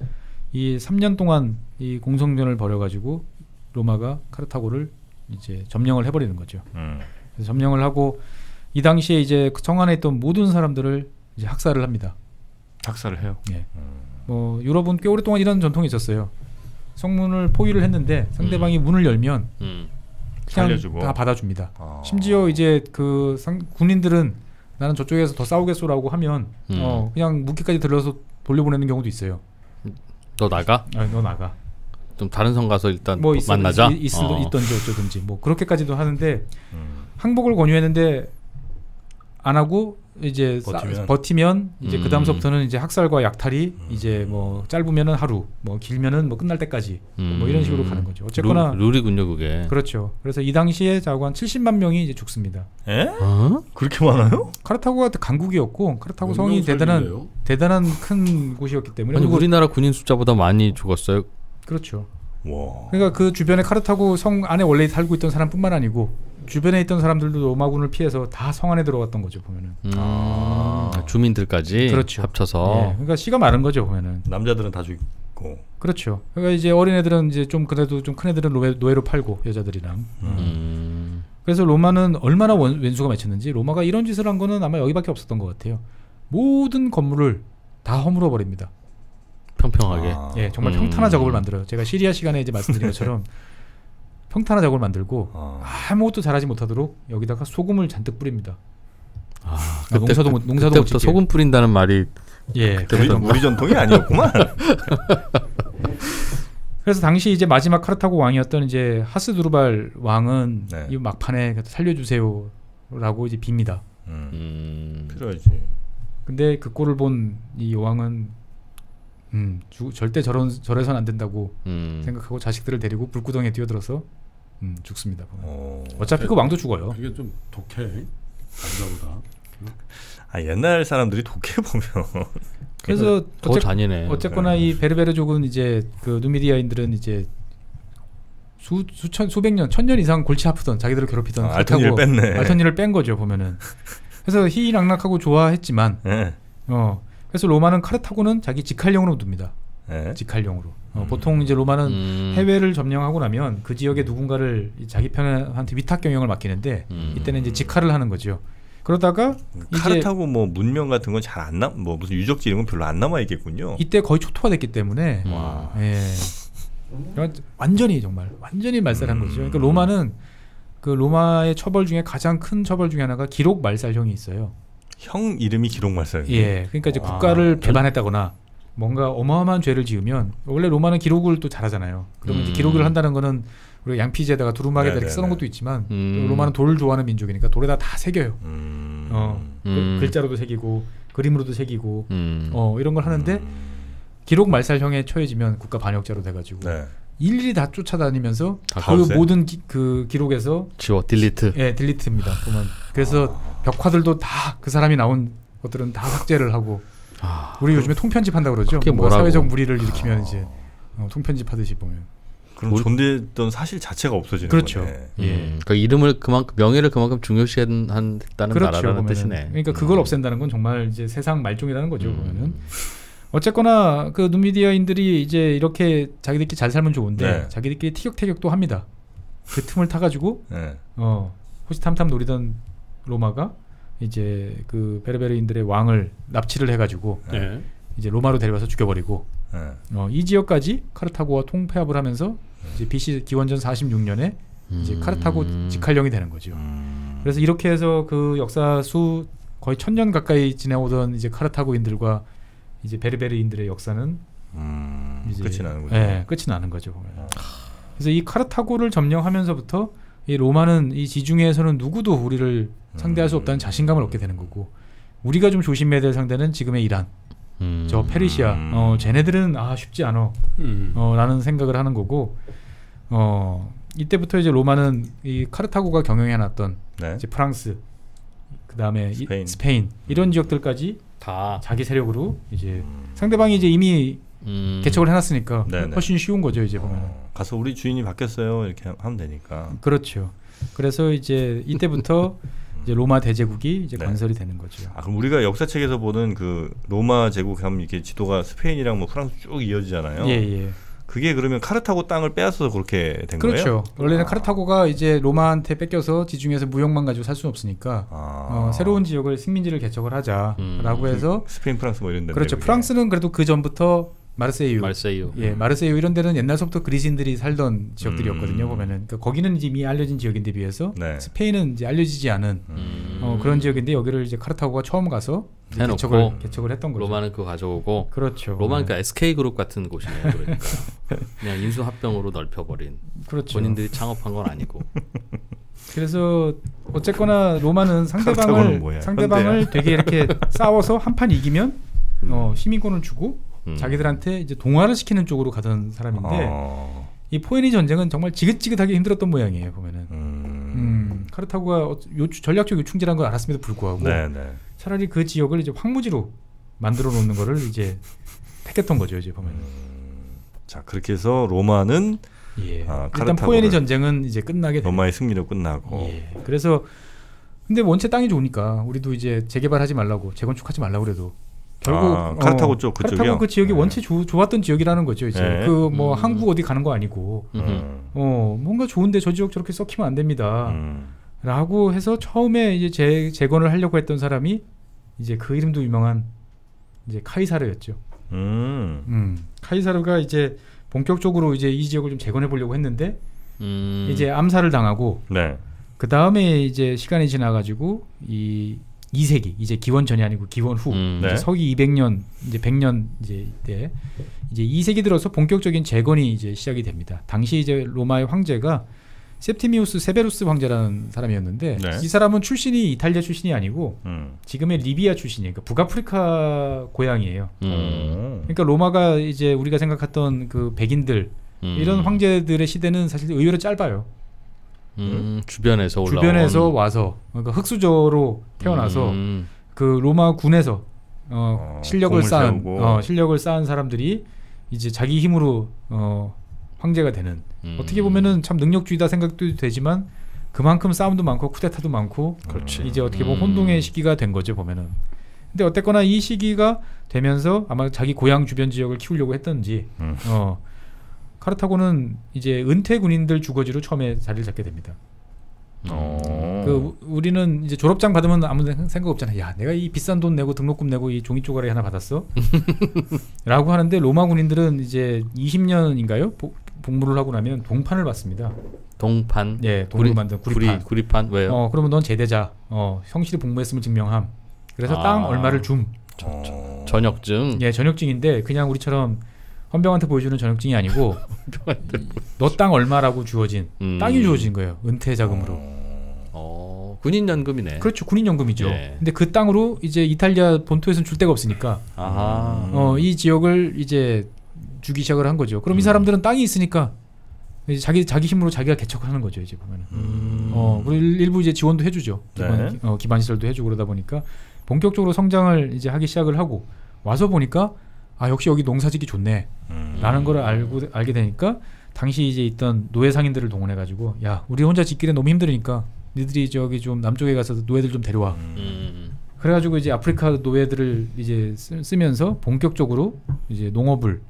이 삼 년 동안 이 공성전을 벌여가지고 로마가 카르타고를 이제 점령을 해버리는 거죠. 음. 그래서 점령을 하고 이 당시에 이제 성 안에 있던 모든 사람들을 이제 학살을 합니다. 학살을 해요? 네. 음. 뭐 유럽은 꽤 오랫동안 이런 전통이 있었어요. 성문을 포위를 했는데 상대방이 음. 문을 열면 음. 그냥 살려주고. 다 받아줍니다. 아. 심지어 이제 그 상, 군인들은 나는 저쪽에서 더 싸우겠소라고 하면 음. 어, 그냥 무기까지 들려서 돌려보내는 경우도 있어요. 너 나가? 아니, 너 나가. 좀 다른 성 가서 일단 뭐 있어, 만나자. 있, 있, 어. 있던지 어쩌든지 뭐 그렇게까지도 하는데 음. 항복을 권유했는데 안 하고 이제 버티면, 싸, 버티면 이제 음. 그 다음서부터는 이제 학살과 약탈이 음. 이제 뭐 짧으면은 하루, 뭐 길면은 뭐 끝날 때까지 음. 뭐 이런 식으로 가는 거죠. 어쨌거나 룰, 룰이군요 그게. 그렇죠. 그래서 이 당시에 자고 한 칠십만 명이 이제 죽습니다. 에? 어? 그렇게 많아요? 카르타고가 강국이었고 카르타고 성이 대단한 대단한 큰 곳이었기 때문에. 아니 우리나라 군인 숫자보다 많이 죽었어요. 그렇죠. 와. 그러니까 그 주변에 카르타고 성 안에 원래 살고 있던 사람뿐만 아니고 주변에 있던 사람들도 로마군을 피해서 다 성 안에 들어갔던 거죠 보면은. 음. 아. 주민들까지 그렇죠. 합쳐서. 네. 그러니까 씨가 마른 거죠 보면은. 남자들은 다 죽고. 그렇죠. 그러니까 이제 어린애들은 이제 좀 그래도 좀 큰 애들은 노예, 노예로 팔고 여자들이랑. 음. 음. 그래서 로마는 얼마나 원, 왼수가 맺혔는지 로마가 이런 짓을 한 거는 아마 여기밖에 없었던 것 같아요. 모든 건물을 다 허물어 버립니다. 평평하게. 아. 예, 정말 음. 평탄화 작업을 만들어요. 제가 시리아 시간에 이제 말씀드린 것처럼 평탄화 작업을 만들고 아. 아무것도 잘하지 못하도록 여기다가 소금을 잔뜩 뿌립니다. 아, 그때, 아 농사도 못, 농사도 그때부터 못 짓게. 소금 뿌린다는 말이 예, 그때부터 우리, 우리 전통이 아니었구만. 그래서 당시 이제 마지막 카르타고 왕이었던 이제 하스두르발 왕은 네. 이 막판에 살려주세요라고 이제 빕니다. 음, 필요하지. 근데 그 꼴을 본 이 여왕은 음, 주, 절대 저런, 저래선 안 된다고 음. 생각하고 자식들을 데리고 불구덩이에 뛰어들어서 음, 죽습니다. 어, 어차피 그, 그 왕도 죽어요. 이게 좀 독해. 남자보다. 아, 옛날 사람들이 독해 보면. 그래서 더 어째, 잔인해. 어쨌거나 네. 이 베르베르족은 이제 그 누미디아인들은 이제 수, 수천 수백 년, 천년 이상 골치 아프던 자기들을 괴롭히던 아, 알턴이를 뺐네. 알턴이를 뺀 거죠 보면은. 그래서 희희낙낙하고 좋아했지만. 네. 어. 그래서 로마는 카르타고는 자기 직할령으로 둡니다. 네. 직할령으로. 어, 음. 보통 이제 로마는 음. 해외를 점령하고 나면 그 지역의 누군가를 자기 편한테 위탁 경영을 맡기는데 음. 이때는 이제 직할을 하는 거죠. 그러다가 카르타고 뭐 문명 같은 건 잘 안 남, 뭐 무슨 유적지 이런 건 별로 안 남아 있겠군요. 이때 거의 초토화됐기 때문에 와. 예. 완전히 정말 완전히 말살한 음. 거죠. 그러니까 로마는 그 로마의 처벌 중에 가장 큰 처벌 중에 하나가 기록 말살형이 있어요. 형 이름이 기록말살이에요. 예, 그러니까 이제 국가를 배반했다거나 뭔가 어마어마한 죄를 지으면 원래 로마는 기록을 또 잘하잖아요. 그러면 음. 이제 기록을 한다는 거는 우리가 양피지에다가 두루마기에다 이렇게 써놓은 것도 있지만 음. 로마는 돌을 좋아하는 민족이니까 돌에다 다 새겨요. 음. 어, 음. 글자로도 새기고 그림으로도 새기고 음. 어, 이런 걸 하는데 기록말살형에 처해지면 국가 반역자로 돼가지고 네. 일일이 다 쫓아다니면서 다 그 모든 기, 그 기록에서 지워 딜리트. 예, 딜리트입니다. 보면. 그래서 아. 벽화들도 다 그 사람이 나온 것들은 다 삭제를 하고 아. 우리 요즘에 통편집한다 그러죠. 뭐 사회적 무리를 일으키면 아. 이제 어, 통편집하듯이 보면 그럼 존재했던 사실 자체가 없어지는 그렇죠. 거네. 예. 음. 그러니까 이름을 그만큼 명예를 그만큼 중요시한다는 그렇죠, 나라라는 보면은. 뜻이네. 그러니까 그걸 없앤다는 건 정말 이제 세상 말종이라는 거죠. 음. 보면은. 어쨌거나 그 누미디아인들이 이제 이렇게 자기들끼리 잘 살면 좋은데 네. 자기들끼리 티격태격도 합니다. 그 틈을 타가지고 네. 어, 호시탐탐 노리던 로마가 이제 그 베르베르인들의 왕을 납치를 해가지고 네. 이제 로마로 데려와서 죽여버리고 네. 어, 이 지역까지 카르타고와 통폐합을 하면서 이제 비씨 기원전 사십육 년에 음. 이제 카르타고 직할령이 되는 거죠. 음. 그래서 이렇게 해서 그 역사 수 거의 천년 가까이 지내오던 이제 카르타고인들과 이제 베르베르인들의 역사는 음. 이제 끝이 나는 거죠. 예, 끝이 나는 거죠 보면. 아. 그래서 이 카르타고를 점령하면서부터 이 로마는 이 지중해에서는 누구도 우리를 상대할 수 없다는 자신감을 얻게 되는 거고, 우리가 좀 조심해야 될 상대는 지금의 이란, 음. 저 페르시아, 어, 쟤네들은 아 쉽지 않아 음. 어, 라는 생각을 하는 거고, 어, 이때부터 이제 로마는 이 카르타고가 경영해놨던 네. 이제 프랑스, 그 다음에 스페인, 이, 스페인 이런 음. 지역들까지 다 자기 세력으로 이제 음. 상대방이 이제 이미 음. 개척을 해놨으니까 네네. 훨씬 쉬운 거죠 이제 보면. 어, 가서 우리 주인이 바뀌었어요 이렇게 하면 되니까. 그렇죠. 그래서 이제 이때부터 이제 로마 대제국이 이제 네. 건설이 되는 거죠. 아, 그럼 우리가 역사책에서 보는 그 로마 제국 하면 이렇게 지도가 스페인이랑 뭐 프랑스 쭉 이어지잖아요. 예예. 예. 그게 그러면 카르타고 땅을 빼앗아서 그렇게 된 그렇죠. 거예요? 그렇죠. 원래는 아. 카르타고가 이제 로마한테 뺏겨서 지중해에서 무역만 가지고 살 수는 없으니까 아. 어, 새로운 지역을 식민지를 개척을 하자라고 음. 해서 스페인, 프랑스 뭐 이런 데. 그렇죠. 그게. 프랑스는 그래도 그 전부터 마르세유, 마르세유, 예, 음. 마르세유 이런 데는 옛날서부터 그리스인들이 살던 지역들이었거든요. 음. 보면은 그러니까 거기는 이제 이미 알려진 지역인데 비해서 네. 스페인은 이제 알려지지 않은 음. 어, 그런 지역인데 여기를 이제 카르타고가 처음 가서 해놓고, 개척을 개척을 했던 거죠. 로마는 그거 가져오고, 그렇죠. 로마니까 네. 에스케이 그룹 같은 곳이네요. 그러니까 그냥 인수합병으로 넓혀버린. 그렇죠. 본인들이 창업한 건 아니고. 그래서 어쨌거나 로마는 상대방을 상대방을 되게 이렇게 싸워서 한 판 이기면 음. 어, 시민권을 주고. 음. 자기들한테 이제 동화를 시키는 쪽으로 가던 사람인데 아. 이 포에니 전쟁은 정말 지긋지긋하게 힘들었던 모양이에요 보면은. 음. 음, 카르타고가 요추, 전략적 요충지라는 걸 알았음에도 불구하고 네네. 차라리 그 지역을 이제 황무지로 만들어 놓는 거를 이제 택했던 거죠 이제 보면은. 음. 자 그렇게 해서 로마는 예. 아, 일단 포에니 전쟁은 이제 끝나게 됩니다. 로마의 승리로 끝나고. 예. 그래서 근데 원체 땅이 좋으니까 우리도 이제 재개발하지 말라고 재건축하지 말라고 그래도. 결국 아, 카르타고 어, 쪽 그쪽이요. 카르타고 그 지역이 네. 원체 조, 좋았던 지역이라는 거죠 이제. 네. 그 뭐 음. 한국 어디 가는 거 아니고, 음. 어 뭔가 좋은데 저 지역 저렇게 썩히면 안 됩니다.라고 음. 해서 처음에 이제 재, 재건을 하려고 했던 사람이 이제 그 이름도 유명한 이제 카이사르였죠. 음. 음. 카이사르가 이제 본격적으로 이제 이 지역을 좀 재건해 보려고 했는데 음. 이제 암살을 당하고, 네. 그 다음에 이제 시간이 지나가지고 이 이 세기 이제 기원 전이 아니고 기원 후 음, 네. 이제 서기 이백 년 이제 백 년 이제 때 이제 이 세기 들어서 본격적인 재건이 이제 시작이 됩니다. 당시 이제 로마의 황제가 세프티미우스 세베루스 황제라는 사람이었는데 네. 이 사람은 출신이 이탈리아 출신이 아니고 음. 지금의 리비아 출신이에요. 그러니까 북아프리카 고향이에요. 음. 그러니까 로마가 이제 우리가 생각했던 그 백인들 음. 이런 황제들의 시대는 사실 의외로 짧아요. 음, 주변에서 올라온 주변에서 와서 그러니까 흑수저로 태어나서 음. 그 로마 군에서 어, 어, 실력을 쌓은 어, 실력을 쌓은 사람들이 이제 자기 힘으로 어, 황제가 되는 음. 어떻게 보면은 참 능력주의다 생각도 되지만 그만큼 싸움도 많고 쿠데타도 많고 그렇지. 이제 어떻게 보면 음. 혼동의 시기가 된 거죠 보면은. 근데 어쨌거나 이 시기가 되면서 아마 자기 고향 주변 지역을 키우려고 했던지 음. 어, 카르타고는 이제 은퇴 군인들 주거지로 처음에 자리를 잡게 됩니다. 그 우리는 이제 졸업장 받으면 아무 생각 없잖아요. 야, 내가 이 비싼 돈 내고 등록금 내고 이 종이 쪼가리 하나 받았어? 라고 하는데 로마 군인들은 이제 이십 년인가요? 보, 복무를 하고 나면 동판을 받습니다. 동판? 예, 돈으로 구리, 만든 구리판. 구리, 구리판? 왜요? 어, 그러면 넌 제대자. 어, 형실이 복무했음을 증명함. 그래서 아. 땅 얼마를 줌. 저, 저, 전역증? 예, 전역증인데 그냥 우리처럼 헌병한테 보여주는 전역증이 아니고 너 땅 얼마라고 주어진 음. 땅이 주어진 거예요. 은퇴 자금으로. 어, 어, 군인연금이네. 그렇죠. 군인연금이죠. 예. 근데 그 땅으로 이제 이탈리아 본토에서는 줄 데가 없으니까 아하. 어, 이 지역을 이제 주기 시작을 한 거죠. 그럼 음. 이 사람들은 땅이 있으니까 이제 자기 자기 힘으로 자기가 개척을 하는 거죠. 이제 보면은. 음. 어, 우리 일부 이제 지원도 해주죠. 기반, 네. 어, 기반 시설도 해주고 그러다 보니까 본격적으로 성장을 이제 하기 시작을 하고 와서 보니까. 아 역시 여기 농사짓기 좋네 음. 라는 걸 알고, 알게 되니까 당시 이제 있던 노예 상인들을 동원해 가지고 야 우리 혼자 짓기에 너무 힘들으니까 니들이 저기 좀 남쪽에 가서 노예들 좀 데려와 음. 그래가지고 이제 아프리카 노예들을 이제 쓰, 쓰면서 본격적으로 이제 농업을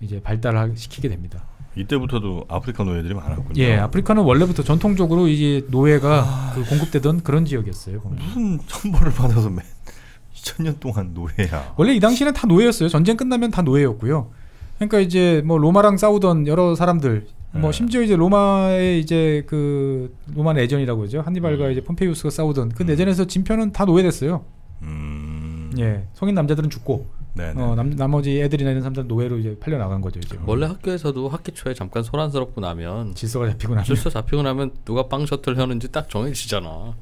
이제 발달시키게 됩니다. 이때부터도 아프리카 노예들이 많았군요. 예, 아프리카는 원래부터 전통적으로 이제 노예가 아... 그 공급되던 그런 지역이었어요. 보면. 무슨 천벌을 받아서 맨 이천 년 동안 노예야. 원래 이 당시는 다 노예였어요. 전쟁 끝나면 다 노예였고요. 그러니까 이제 뭐 로마랑 싸우던 여러 사람들, 네. 뭐 심지어 이제 로마의 이제 그 로마 내전이라고 하죠. 한니발과 음. 이제 폼페이우스가 싸우던 그 음. 내전에서 진 편은 다 노예됐어요. 음. 예, 성인 남자들은 죽고 어, 남, 나머지 애들이나 이런 사람들은 노예로 이제 팔려 나간 거죠 이제. 원래 학교에서도 학기 초에 잠깐 소란스럽고 나면 질서가 잡히고 나면 질서 잡히고 나면 누가 빵 셔틀 하는지 딱 정해지잖아. 뭐.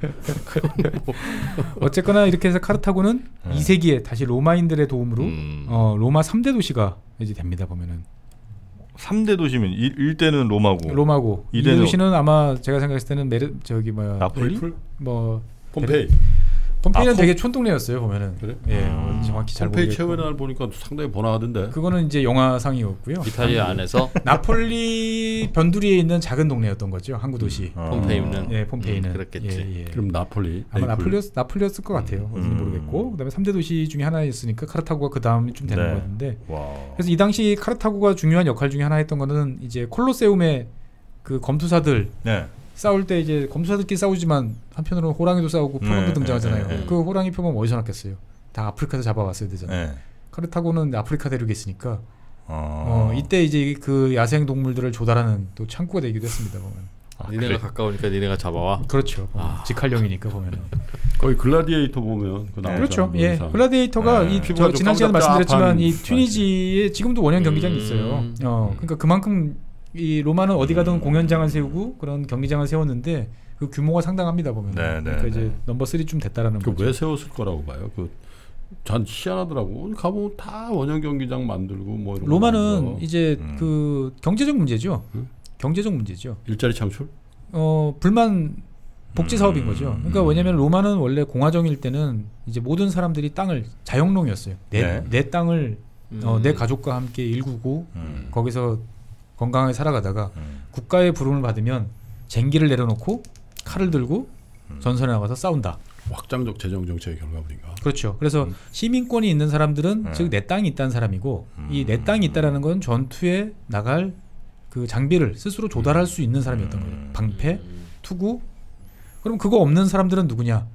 어쨌거나 이렇게 해서 카르타고는 네. 이 세기에 다시 로마인들의 도움으로 음. 어, 로마 삼 대 도시가 이제 됩니다. 보면은 삼 대 도시면 일 대는 로마고 로마고 이 대 도시는 아마 제가 생각했을 때는 메르 저기 뭐야 나폴리? 뭐 폼페이. 폼페이는 아, 되게 촌동네였어요 보면은. 그래? 예, 음. 정확히 잘 폼페이 최근에 보니까 상당히 번화하던데. 그거는 이제 영화상이었고요. 이탈리아 안에서 나폴리 변두리에 있는 작은 동네였던 거죠 항구 도시. 음. 폼페이는. 예, 폼페이는. 음, 그렇겠지. 예, 예. 그럼 나폴리. 아마 나폴리였 나폴리였을 것 같아요. 음. 어딘지 모르겠고. 그다음에 삼 대 도시 중에 하나였으니까 카르타고가 그 다음쯤 되는 네. 거였는데. 와. 그래서 이 당시 카르타고가 중요한 역할 중에 하나 했던 거는 이제 콜로세움의 그 검투사들. 네. 싸울 때 이제 검투사들끼리 싸우지만 한편으로는 호랑이도 싸우고 표범도 네, 등장하잖아요. 네, 네, 네. 그 호랑이 표범 어디서 났겠어요? 다 아프리카에서 잡아왔어야 되잖아요. 네. 카르타고는 아프리카 대륙에 있으니까 어... 어, 이때 이제 그 야생 동물들을 조달하는 또 창구가 되기도 했습니다. 보면. 아, 니네가 그래. 가까우니까 니네가 잡아와. 그렇죠. 아. 직할령이니까 보면은. 거의 글라디에이터 보면 그 나오잖아요. 그렇죠. 예. 글라디에이터가 네. 이 저, 지난 시간에 말씀드렸지만 이 튀니지에 지금도 원형 경기장이 있어요. 음. 어, 그러니까 그만큼 이 로마는 어디 가든 음. 공연장을 세우고 그런 경기장을 세웠는데 그 규모가 상당합니다 보면. 네, 네, 그러니까 이제 넘버 삼쯤 됐다라는 그 거죠. 왜 세웠을 거라고 봐요? 그 전 희한하더라고. 가보면 다 원형 경기장 만들고 뭐 이런. 로마는 거. 이제 음. 그 경제적 문제죠. 음? 경제적 문제죠. 일자리 창출? 어 불만 복지 사업인 음. 거죠. 그러니까 음. 왜냐하면 로마는 원래 공화정일 때는 이제 모든 사람들이 땅을 자영농이었어요. 내, 네. 내 땅을 음. 어, 내 가족과 함께 일구고 음. 거기서 건강하게 살아가다가 음. 국가의 부름을 받으면 쟁기를 내려놓고 칼을 들고 음. 전선에 나가서 싸운다. 확장적 재정 정책의 결과물인가. 그렇죠. 그래서 음. 시민권이 있는 사람들은 음. 즉 내 땅이 있다는 사람이고 음. 이 내 땅이 있다라는 건 전투에 나갈 그 장비를 스스로 조달할 음. 수 있는 사람이었던 거예요. 방패, 투구. 그럼 그거 없는 사람들은 누구냐?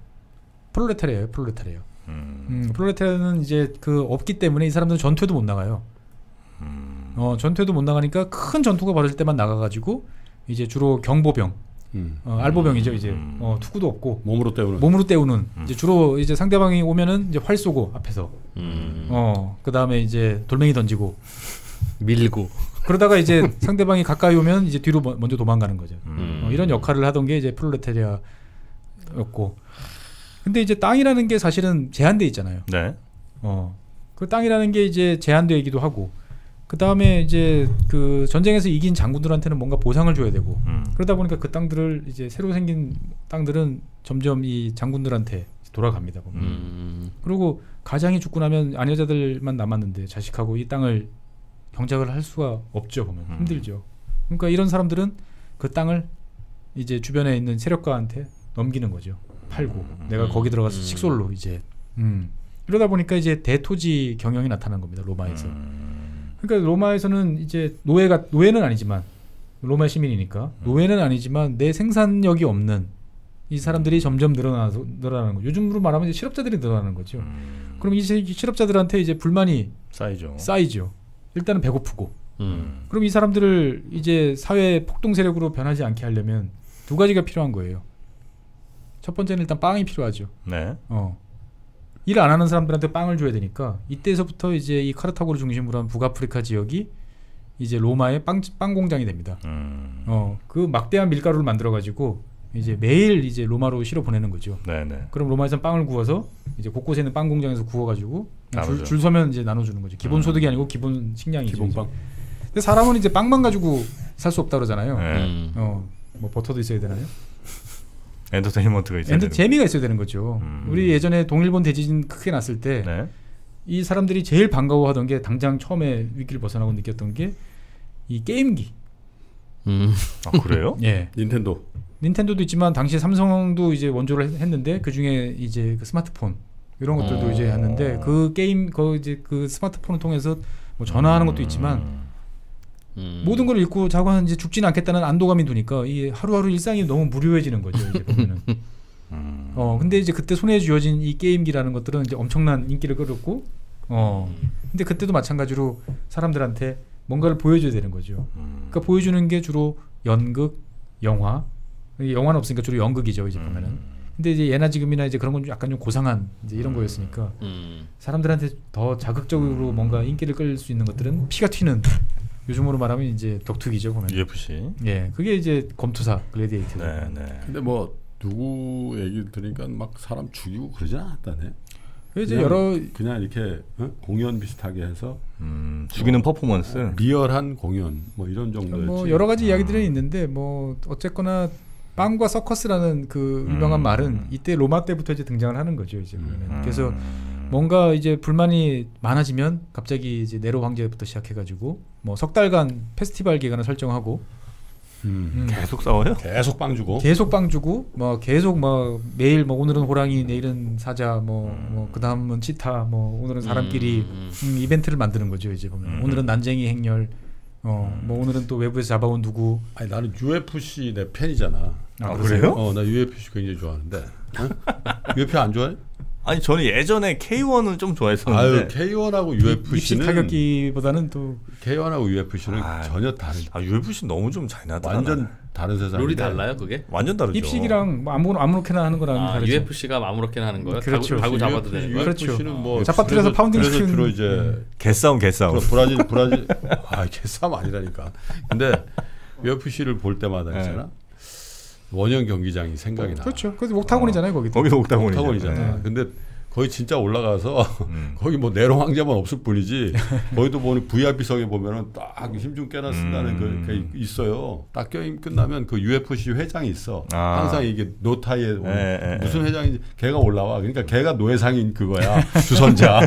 프롤레타리아예요. 프롤레타리아. 음. 음, 프롤레타리아는 이제 그 없기 때문에 이 사람들은 전투에도 못 나가요. 음. 어, 전투에도 못 나가니까 큰 전투가 벌어질 때만 나가가지고 이제 주로 경보병, 음. 어, 알보병이죠 이제 음. 어, 투구도 없고 몸으로 때우는 몸으로 때우는 음. 이제 주로 이제 상대방이 오면은 이제 활 쏘고 앞에서 음. 어, 그 다음에 이제 돌멩이 던지고 밀고 그러다가 이제 상대방이 가까이 오면 이제 뒤로 먼저 도망가는 거죠. 음. 어, 이런 역할을 하던 게 이제 프롤레타리아였고, 근데 이제 땅이라는 게 사실은 제한돼 있잖아요. 네. 어, 그 땅이라는 게 이제 제한되기도 하고. 그 다음에 이제 그 전쟁에서 이긴 장군들한테는 뭔가 보상을 줘야 되고 음. 그러다 보니까 그 땅들을 이제 새로 생긴 땅들은 점점 이 장군들한테 돌아갑니다 보면. 음. 그리고 가장이 죽고 나면 아녀자들만 남았는데 자식하고 이 땅을 경작을 할 수가 없죠 보면. 음. 힘들죠. 그러니까 이런 사람들은 그 땅을 이제 주변에 있는 세력가한테 넘기는 거죠. 팔고 음. 내가 거기 들어가서 음. 식솔로 이제 음. 이러다 보니까 이제 대토지 경영이 나타난 겁니다 로마에서. 음. 그러니까 로마에서는 이제 노예가 노예는 아니지만 로마 시민이니까 노예는 아니지만 내 생산력이 없는 이 사람들이 점점 늘어나서 늘어나는 거죠. 요즘으로 말하면 이제 실업자들이 늘어나는 거죠. 음. 그럼 이 실업자들한테 이제 불만이 쌓이죠. 쌓이죠. 일단은 배고프고. 음. 그럼 이 사람들을 이제 사회 폭동 세력으로 변하지 않게 하려면 두 가지가 필요한 거예요. 첫 번째는 일단 빵이 필요하죠. 네. 어. 일 안 하는 사람들한테 빵을 줘야 되니까 이때서부터 이제 이 카르타고를 중심으로 한 북아프리카 지역이 이제 로마의 빵, 빵 공장이 됩니다. 음. 어, 그 막대한 밀가루를 만들어 가지고 이제 매일 이제 로마로 실어 보내는 거죠. 네네. 그럼 로마에서는 빵을 구워서 이제 곳곳에 있는 빵 공장에서 구워 가지고 줄, 줄 서면 이제 나눠주는 거죠. 기본 소득이 아니고 기본 식량이죠. 기본 빵. 근데 사람은 이제 빵만 가지고 살 수 없다 그러잖아요. 음. 어, 뭐 버터도 있어야 되나요? 엔터테인먼트가 있어야 엔터, 되는 재미가 있어야 되는 거죠. 음. 우리 예전에 동일본 대지진 크게 났을 때 이 네. 사람들이 제일 반가워하던 게 당장 처음에 위기를 벗어나고 느꼈던 게 이 게임기. 음. 아 그래요? 예. 닌텐도. 닌텐도도 있지만 당시 삼성도 이제 원조를 했는데 그 중에 이제 그 스마트폰 이런 것들도 오. 이제 하는데 그 게임 그 이제 그 스마트폰을 통해서 뭐 전화하는 음. 것도 있지만. 음. 모든 걸 잃고 자고 하는지 죽진 않겠다는 안도감이 드니까 이 하루하루 일상이 너무 무료해지는 거죠 이제 보면은. 음. 어 근데 이제 그때 손에 쥐어진 이 게임기라는 것들은 이제 엄청난 인기를 끌었고, 어 근데 그때도 마찬가지로 사람들한테 뭔가를 보여줘야 되는 거죠. 음. 그러니까 보여주는 게 주로 연극, 영화. 영화는 없으니까 주로 연극이죠 이제 보면은. 음. 근데 이제 예나 지금이나 이제 그런 건 좀 약간 좀 고상한 이제 이런 음. 거였으니까 음. 사람들한테 더 자극적으로 음. 뭔가 인기를 끌릴 수 있는 것들은 피가 튀는 요즘으로 말하면 이제 격투기죠 보면. 유에프씨. 예, 그게 이제 검투사 글래디에이터. 네, 네. 근데 뭐 누구 얘기 들으니까 막 사람 죽이고 그러진 않았다네. 이제 그냥, 여러 그냥 이렇게 어? 공연 비슷하게 해서 음, 죽이는 어, 퍼포먼스, 리얼한 공연 뭐 이런 정도였지. 뭐 여러 가지 음. 이야기들은 있는데 뭐 어쨌거나 빵과 서커스라는 그 유명한 음. 말은 이때 로마 때부터 이제 등장을 하는 거죠 이제. 음. 그래서 뭔가 이제 불만이 많아지면 갑자기 이제 네로 황제부터 시작해가지고 뭐 석 달간 페스티벌 기간을 설정하고 음. 음. 계속 싸워요? 계속 빵 주고 계속 빵 주고 뭐 계속 뭐 매일 뭐 오늘은 호랑이 내일은 사자 뭐, 음. 뭐 그다음은 치타 뭐 오늘은 사람끼리 음. 음, 이벤트를 만드는 거죠 이제 보면. 음. 오늘은 난쟁이 행렬 어 뭐 오늘은 또 외부에서 잡아온 누구. 아니 나는 유에프씨 내 팬이잖아. 아 그래요? 어 나 유에프씨 굉장히 좋아하는데 유에프씨 안 좋아해? 아니 저는 예전에 케이 원은 좀 좋아했었는데. 아유 케이 원하고 유에프씨는 타격기보다는 또 케이 원하고 유에프씨는 아유, 전혀 다른. 아 유에프씨 너무 좀 잔인하다. 완전 다른 세상. 룰이 달라요 그게? 완전 다르죠. 입식이랑 뭐 아무 아무렇게나 하는 거랑 아, 다르죠. 유에프씨가 아무렇게나 하는 거예요? 그렇죠. 다구 잡아도 되는 거예요? 그렇죠. 뭐 잡아뜨려서 파운딩 시키는. 그래서 주로 이제 개싸움 개싸움. 브라질 브라질 아 개싸움 아니라니까. 근데 유에프씨를 볼 때마다 있잖아. 네. 원형 경기장이 생각이 어, 나. 그렇죠. 그래서 옥타곤이잖아요, 어. 거기도. 거기도 옥타곤이잖아. 옥타곤이잖아. 네. 근데 거기 진짜 올라가서 음. 거기 뭐 네로 황제만 없을 뿐이지. 거기도 보면 브이아이피석에 보면은 딱 힘 좀 깨나 쓴다는 음. 그 있어요. 딱 게임 끝나면 그 유에프씨 회장이 있어. 아. 항상 이게 노타이에 네, 무슨 회장인지 걔가 올라와. 그러니까 걔가 노회상인 그거야. 주선자.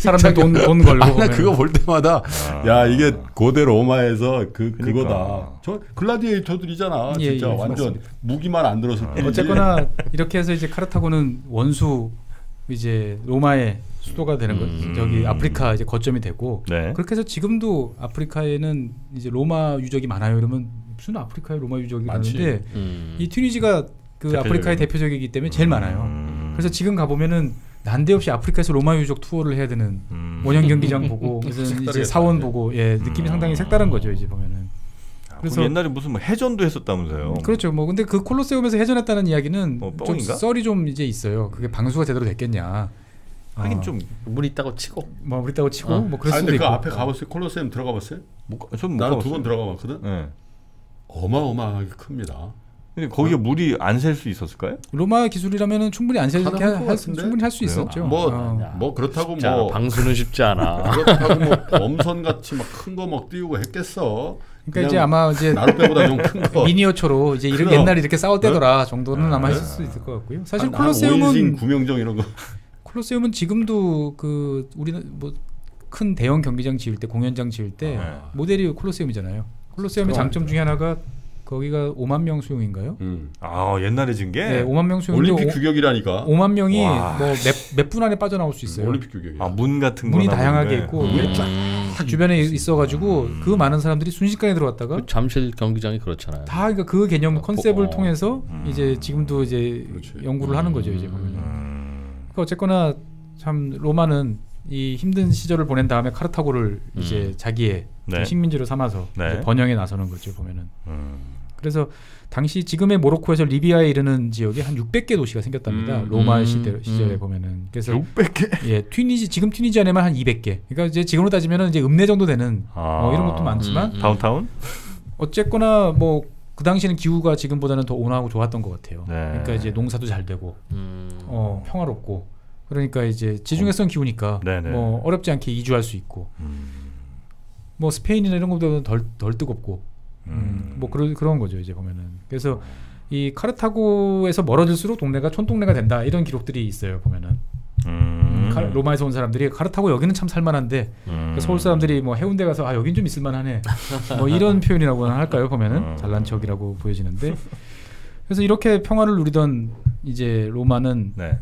사람들 돈 돈 걸고. 아, 나 그거 볼 때마다 아. 야 이게 고대 로마에서 그 그러니까. 그거다. 저 글라디에이터들이잖아. 예, 진짜 예, 완전 맞습니다. 무기만 안 들었을 뿐이지. 어쨌거나 이렇게 해서 이제 카르타고는 원수 이제 로마의 수도가 되는 거죠. 음. 저기 아프리카 이제 거점이 되고 네. 그렇게 해서 지금도 아프리카에는 이제 로마 유적이 많아요. 이러면 무슨 아프리카에 로마 유적이 많은데 음. 이 튀니지가 그 대표적인. 아프리카의 대표적이기 때문에 제일 많아요. 음. 그래서 지금 가보면은 난데없이 아프리카에서 로마 유적 투어를 해야 되는 음. 원형 경기장 보고 이제 사원 보고 예 느낌이 음. 상당히 색다른 거죠 이제 보면은. 그래서 옛날에 무슨 뭐 해전도 했었다면서요. 그렇죠. 뭐 근데 그 콜로세움에서 해전했다는 이야기는 뭐 좀 썰이 좀 이제 있어요. 그게 방수가 제대로 됐겠냐. 하긴 어. 좀 물 있다고 치고 뭐 물 있다고 치고 어. 뭐 그랬을 수도 있고. 아 근데 그 앞에 가봤어요? 콜로세움 들어가 봤어요? 전 나는 두 번 들어가 봤거든. 네. 어마어마하게 큽니다. 근데 거기에 어? 물이 안 셀 수 있었을까요? 로마 기술이라면은 충분히 안 셀 수 있을 충분히 할 수 있었죠. 뭐뭐 아, 뭐 그렇다고 쉽지 뭐 방수는 쉽지 않아. 그렇다고 뭐 범선 같이 막 큰 거 막 띄우고 했겠어. 그러니까 이제 아마 이제 나룻배보다 좀 큰 거 미니어처로 이제 이런 옛날에 이렇게 싸워 때더라 정도는 아, 아마 했을 수 있을 것 같고요. 사실 한, 콜로세움은 한 오인승 구명정 이런 거. 콜로세움은 지금도 그 우리는 뭐 큰 대형 경기장 지을 때 공연장 지을 때 아. 모델이 콜로세움이잖아요. 콜로세움의 장점 중에 하나가 거기가 오만 명 수용인가요? 음. 아 옛날에 진 게? 네, 오만 명 수용. 올림픽 규격이라니까. 오만 명이 뭐 몇 분 안에 빠져나올 수 있어요. 음, 올림픽 규격이. 아, 문 같은 거. 문이 다양하게 있고 음. 쫙 주변에 있어가지고 음. 그 많은 사람들이 순식간에 들어왔다가. 그 잠실 경기장이 그렇잖아요. 다 그러니까 그 개념 컨셉을 어. 통해서 음. 이제 지금도 이제 그렇지. 연구를 하는 거죠 이제 보면. 음. 그러니까 어쨌거나 참 로마는 이 힘든 시절을 보낸 다음에 카르타고를 음. 이제 자기의 네. 식민지로 삼아서 네. 이제 번영에 나서는 거죠 보면은. 음. 그래서 당시 지금의 모로코에서 리비아에 이르는 지역에 한 육백 개 도시가 생겼답니다. 음, 로마 음, 시대 시절에 음. 보면은. 그래서 육백 개. 예, 튀니지 지금 튀니지 안에만 한 이백 개. 그러니까 이제 지금으로 따지면은 이제 읍내 정도 되는 아, 어, 이런 것도 많지만 음, 음. 다운타운. 어쨌거나 뭐 그 당시는 기후가 지금보다는 더 온화하고 좋았던 것 같아요. 네. 그러니까 이제 농사도 잘 되고 음. 어, 평화롭고 그러니까 이제 지중해성 기후니까 네, 네. 뭐 어렵지 않게 이주할 수 있고 음. 뭐 스페인이나 이런 것보다는 덜, 덜 뜨겁고. 음. 뭐 그런 그런 거죠 이제 보면은. 그래서 이 카르타고에서 멀어질수록 동네가 촌동네가 된다 이런 기록들이 있어요 보면은. 음. 카, 로마에서 온 사람들이 카르타고 여기는 참 살만한데 음. 서울 사람들이 뭐 해운대 가서 아 여긴 좀 있을만하네 뭐 이런 표현이라고나 할까요 보면은 잘난 척이라고 보여지는데. 그래서 이렇게 평화를 누리던 이제 로마는 네.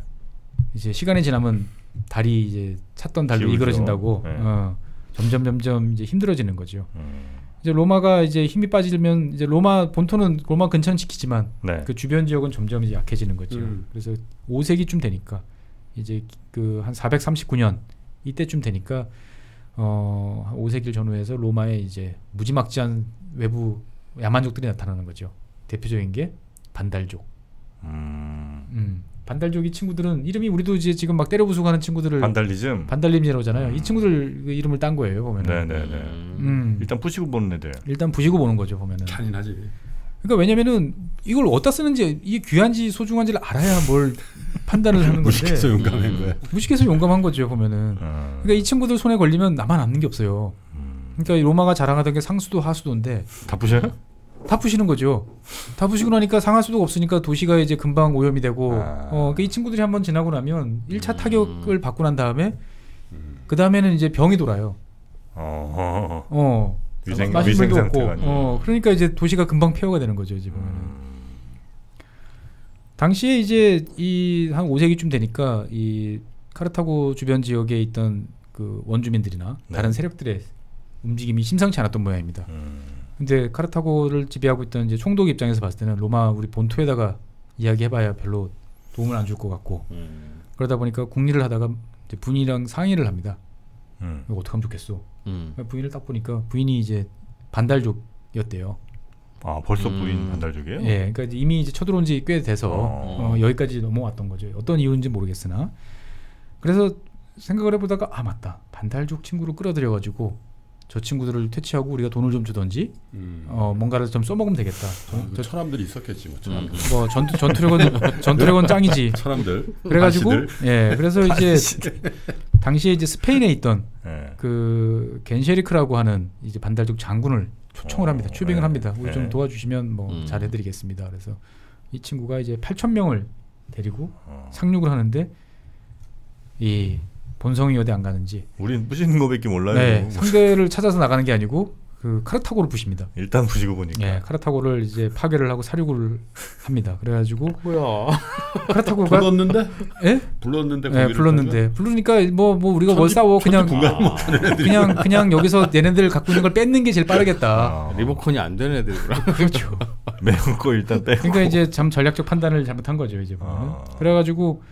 이제 시간이 지나면 달이 이제 찾던 달로 기울죠. 이그러진다고 네. 어, 점점 점점 이제 힘들어지는 거죠. 음. 이제 로마가 이제 힘이 빠지면 이제 로마 본토는 로마 근처는 지키지만 네. 그 주변 지역은 점점 이제 약해지는 거죠. 음. 그래서 오 세기쯤 되니까 이제 그 한 사백삼십구 년 이때쯤 되니까 어 오 세기를 전후해서 로마에 이제 무지막지한 외부 야만족들이 나타나는 거죠. 대표적인 게 반달족. 음. 음. 반달족이 친구들은 이름이 우리도 이제 지금 막 때려 부수고하는 친구들을 반달리즘, 반달리즘이라고잖아요. 음. 이 친구들 이름을 딴 거예요 보면은. 네네네. 음. 일단 부시고 보는 애들. 일단 부시고 보는 거죠 보면은. 잔인하지. 그러니까 왜냐면은 이걸 어디다 쓰는지 이게 귀한지 소중한지를 알아야 뭘 판단을 하는 건데. 무식해서 용감한 거야. 무식해서 용감한 거죠 보면은. 음. 그러니까 이 친구들 손에 걸리면 나만 남는 게 없어요. 그러니까 로마가 자랑하던 게 상수도 하수도인데 다 부셔요? 다 부시는 거죠. 다 부시고 나니까 상하수도가 없으니까 도시가 이제 금방 오염이 되고. 아. 어, 그러니까 이 친구들이 한번 지나고 나면 일 차 음. 타격을 받고 난 다음에 음. 그 다음에는 이제 병이 돌아요. 어, 어. 위생, 맛있는 물도 없고. 어, 그러니까 이제 도시가 금방 폐허가 되는 거죠. 이제 보면은. 음. 당시에 이제 이 한 오 세기쯤 되니까 이 카르타고 주변 지역에 있던 그 원주민들이나 네. 다른 세력들의 움직임이 심상치 않았던 모양입니다. 음. 근데 카르타고를 지배하고 있던 이제 총독 입장에서 봤을 때는 로마 우리 본토에다가 이야기해봐야 별로 도움을 안 줄 것 같고 음. 그러다 보니까 궁리를 하다가 이제 부인이랑 상의를 합니다. 음. 이거 어떡하면 좋겠어. 음. 부인을 딱 보니까 부인이 이제 반달족이었대요. 아 벌써 음. 부인 반달족이에요? 예, 그러니까 이제 이미 이제 쳐들어온 지 꽤 돼서 어. 어, 여기까지 넘어왔던 거죠. 어떤 이유인지 모르겠으나 그래서 생각을 해보다가 아 맞다 반달족 친구를 끌어들여가지고 저 친구들을 퇴치하고 우리가 돈을 좀 주던지 음. 어, 뭔가를 좀 써먹으면 되겠다. 아, 저, 철함들이 있었겠지 뭐. 철함들. 뭐 전투 전투력은 전투력은 짱이지. 철함들. 그래가지고 반시들. 예 그래서 반시들. 이제 당시에 이제 스페인에 있던 네. 그 겐셰리크라고 하는 이제 반달족 장군을 초청을 어, 합니다. 추빙을 네. 합니다. 우리 네. 좀 도와주시면 뭐 음. 잘해드리겠습니다. 그래서 이 친구가 이제 팔천 명을 데리고 어. 상륙을 하는데 이 본성이 어디 안 가는지. 우린 부시는 거밖에 몰라요. 네, 상대를 찾아서 나가는 게 아니고 그 카르타고를 부십니다. 일단 부시고 보니까. 네, 카르타고를 이제 파괴를 하고 사륙을 합니다. 그래가지고 뭐야? 카르타고가 불렀는데? 예? 불렀는데? 네, 불렀는데. 부르니까 뭐뭐 뭐 우리가 뭘 싸워 그냥 아, 그냥 그냥 여기서 얘네들 갖고 있는 걸 뺏는 게 제일 빠르겠다. 아, 리버컨이 안 되는 애들이라. 그렇죠. 매운 거 일단 빼고. 그러니까 이제 참 전략적 판단을 잘못한 거죠 이제. 아. 그래가지고.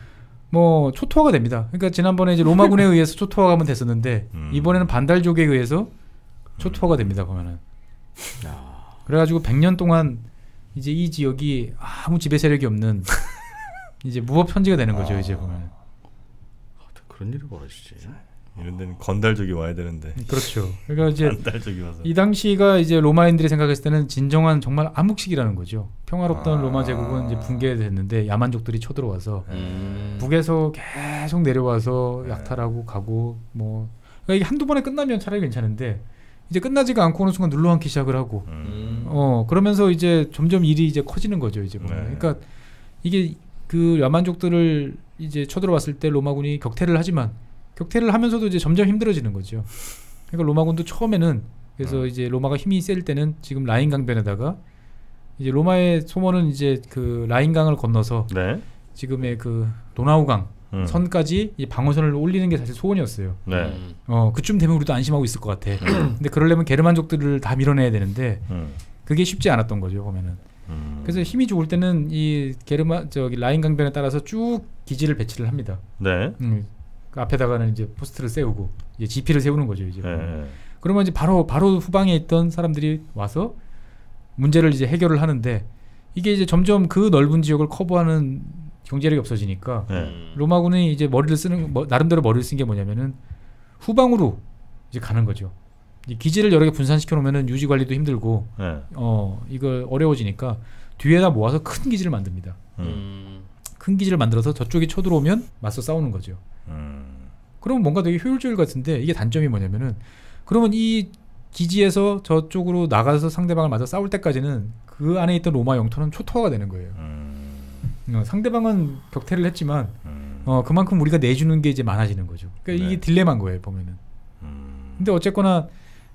뭐 초토화가 됩니다. 그러니까 지난번에 이제 로마군에 의해서 초토화가 한번 됐었는데 음. 이번에는 반달족에 의해서 초토화가 됩니다. 보면은. 야. 그래가지고 백 년 동안 이제 이 지역이 아무 지배 세력이 없는 이제 무법 천지가 되는 거죠. 아. 이제 보면은. 그런 일이 벌어지지. 이런 데는 건달족이 와야 되는데. 그렇죠. 그러니까 이제 반달족이 와서. 이 당시가 이제 로마인들이 생각했을 때는 진정한 정말 암흑시기라는 거죠. 평화롭던 아 로마 제국은 이제 붕괴됐는데 야만족들이 쳐들어와서 음. 북에서 계속 내려와서 네. 약탈하고 가고 뭐 그러니까 이게 한두 번에 끝나면 차라리 괜찮은데 이제 끝나지가 않고 어느 순간 눌러앉기 시작을 하고 음. 어 그러면서 이제 점점 일이 이제 커지는 거죠. 이제 네. 그러니까 이게 그 야만족들을 이제 쳐들어왔을 때 로마군이 격퇴를 하지만 격퇴를 하면서도 이제 점점 힘들어지는 거죠. 그러니까 로마군도 처음에는 그래서 음. 이제 로마가 힘이 셀 때는 지금 라인 강변에다가 이제 로마의 소모는 이제 그 라인 강을 건너서 네. 지금의 그 도나우강 음. 선까지 이 방어선을 올리는 게 사실 소원이었어요. 네. 어 그쯤 되면 우리도 안심하고 있을 것 같아. 근데 그러려면 게르만족들을 다 밀어내야 되는데 음. 그게 쉽지 않았던 거죠. 보면은. 음. 그래서 힘이 좋을 때는 이 게르만 저기 라인 강변에 따라서 쭉 기지를 배치를 합니다. 네. 음. 그 앞에다가는 이제 포스트를 세우고 이제 지피를 세우는 거죠 이제. 네. 그러면 이제 바로 바로 후방에 있던 사람들이 와서 문제를 이제 해결을 하는데 이게 이제 점점 그 넓은 지역을 커버하는 경제력이 없어지니까 네. 로마군이 이제 머리를 쓰는 뭐, 나름대로 머리를 쓴 게 뭐냐면은 후방으로 이제 가는 거죠. 이제 기지를 여러 개 분산시켜 놓으면은 유지 관리도 힘들고 네. 어 이걸 어려워지니까 뒤에다 모아서 큰 기지를 만듭니다. 음. 큰 기지를 만들어서 저쪽이 쳐들어오면 맞서 싸우는 거죠. 음. 그러면 뭔가 되게 효율적일 것 같은데 이게 단점이 뭐냐면은 그러면 이 기지에서 저쪽으로 나가서 상대방을 맞아 싸울 때까지는 그 안에 있던 로마 영토는 초토화가 되는 거예요. 음. 어, 상대방은 격퇴를 했지만 음. 어, 그만큼 우리가 내주는 게 이제 많아지는 거죠. 그러니까 네. 이게 딜레마인 거예요 보면은. 음. 근데 어쨌거나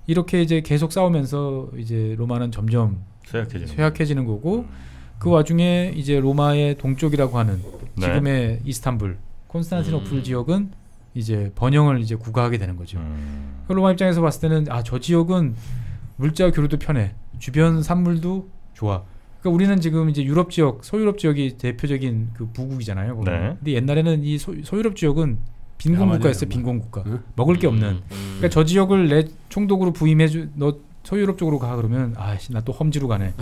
이렇게 이제 계속 싸우면서 이제 로마는 점점 쇠약해지는, 쇠약해지는 거고 음. 그 와중에 이제 로마의 동쪽이라고 하는 네. 지금의 이스탄불 콘스탄티노플 음. 지역은 이제 번영을 이제 구가하게 되는 거죠. 음. 로마 입장에서 봤을 때는 아, 저 지역은 물자 교류도 편해, 주변 산물도 좋아. 그러니까 우리는 지금 이제 유럽 지역, 서유럽 지역이 대표적인 그 부국이잖아요. 네. 근데 옛날에는 이 소, 서유럽 지역은 빈곤 국가였어요. 빈곤 국가, 응? 먹을 게 없는. 음. 그러니까 저 지역을 내 총독으로 부임해 주, 너 서유럽 쪽으로 가 그러면 아씨 나 또 험지로 가네.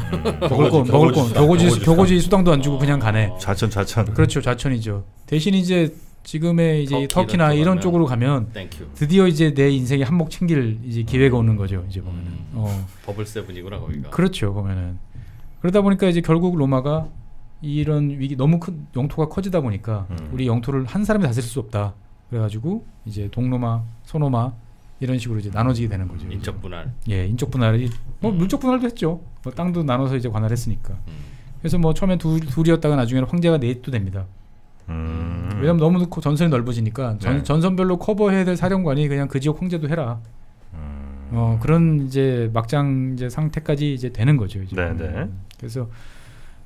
먹을 건 먹을 건 교고지 교고지 수당도 안 주고 그냥 가네. 좌천 좌천. 그렇죠, 좌천이죠. 대신 이제 지금의 이제 터키나 이런 쪽으로 가면 드디어 이제 내 인생에 한몫 챙길 이제 기회가 오는 거죠. 이제 보면은 어. 버블 세븐이구나 거기가. 그렇죠, 보면은. 그러다 보니까 이제 결국 로마가 이런 위기 너무 큰 영토가 커지다 보니까 음. 우리 영토를 한 사람이 다스릴 수 없다. 그래가지고 이제 동로마, 서로마 이런 식으로 이제 나눠지게 되는 거죠. 인적 분할. 예, 인적 분할이 뭐 음. 물적 분할도 했죠. 뭐 땅도 나눠서 이제 관할했으니까. 음. 그래서 뭐 처음엔 둘, 둘이었다가 나중에는 황제가 넷도 됩니다. 음. 왜냐면 너무 전선이 넓어지니까 전, 네. 전선별로 커버해야 될 사령관이 그냥 그 지역 황제도 해라. 음. 어 그런 이제 막장 이제 상태까지 이제 되는 거죠. 이제. 네네. 그래서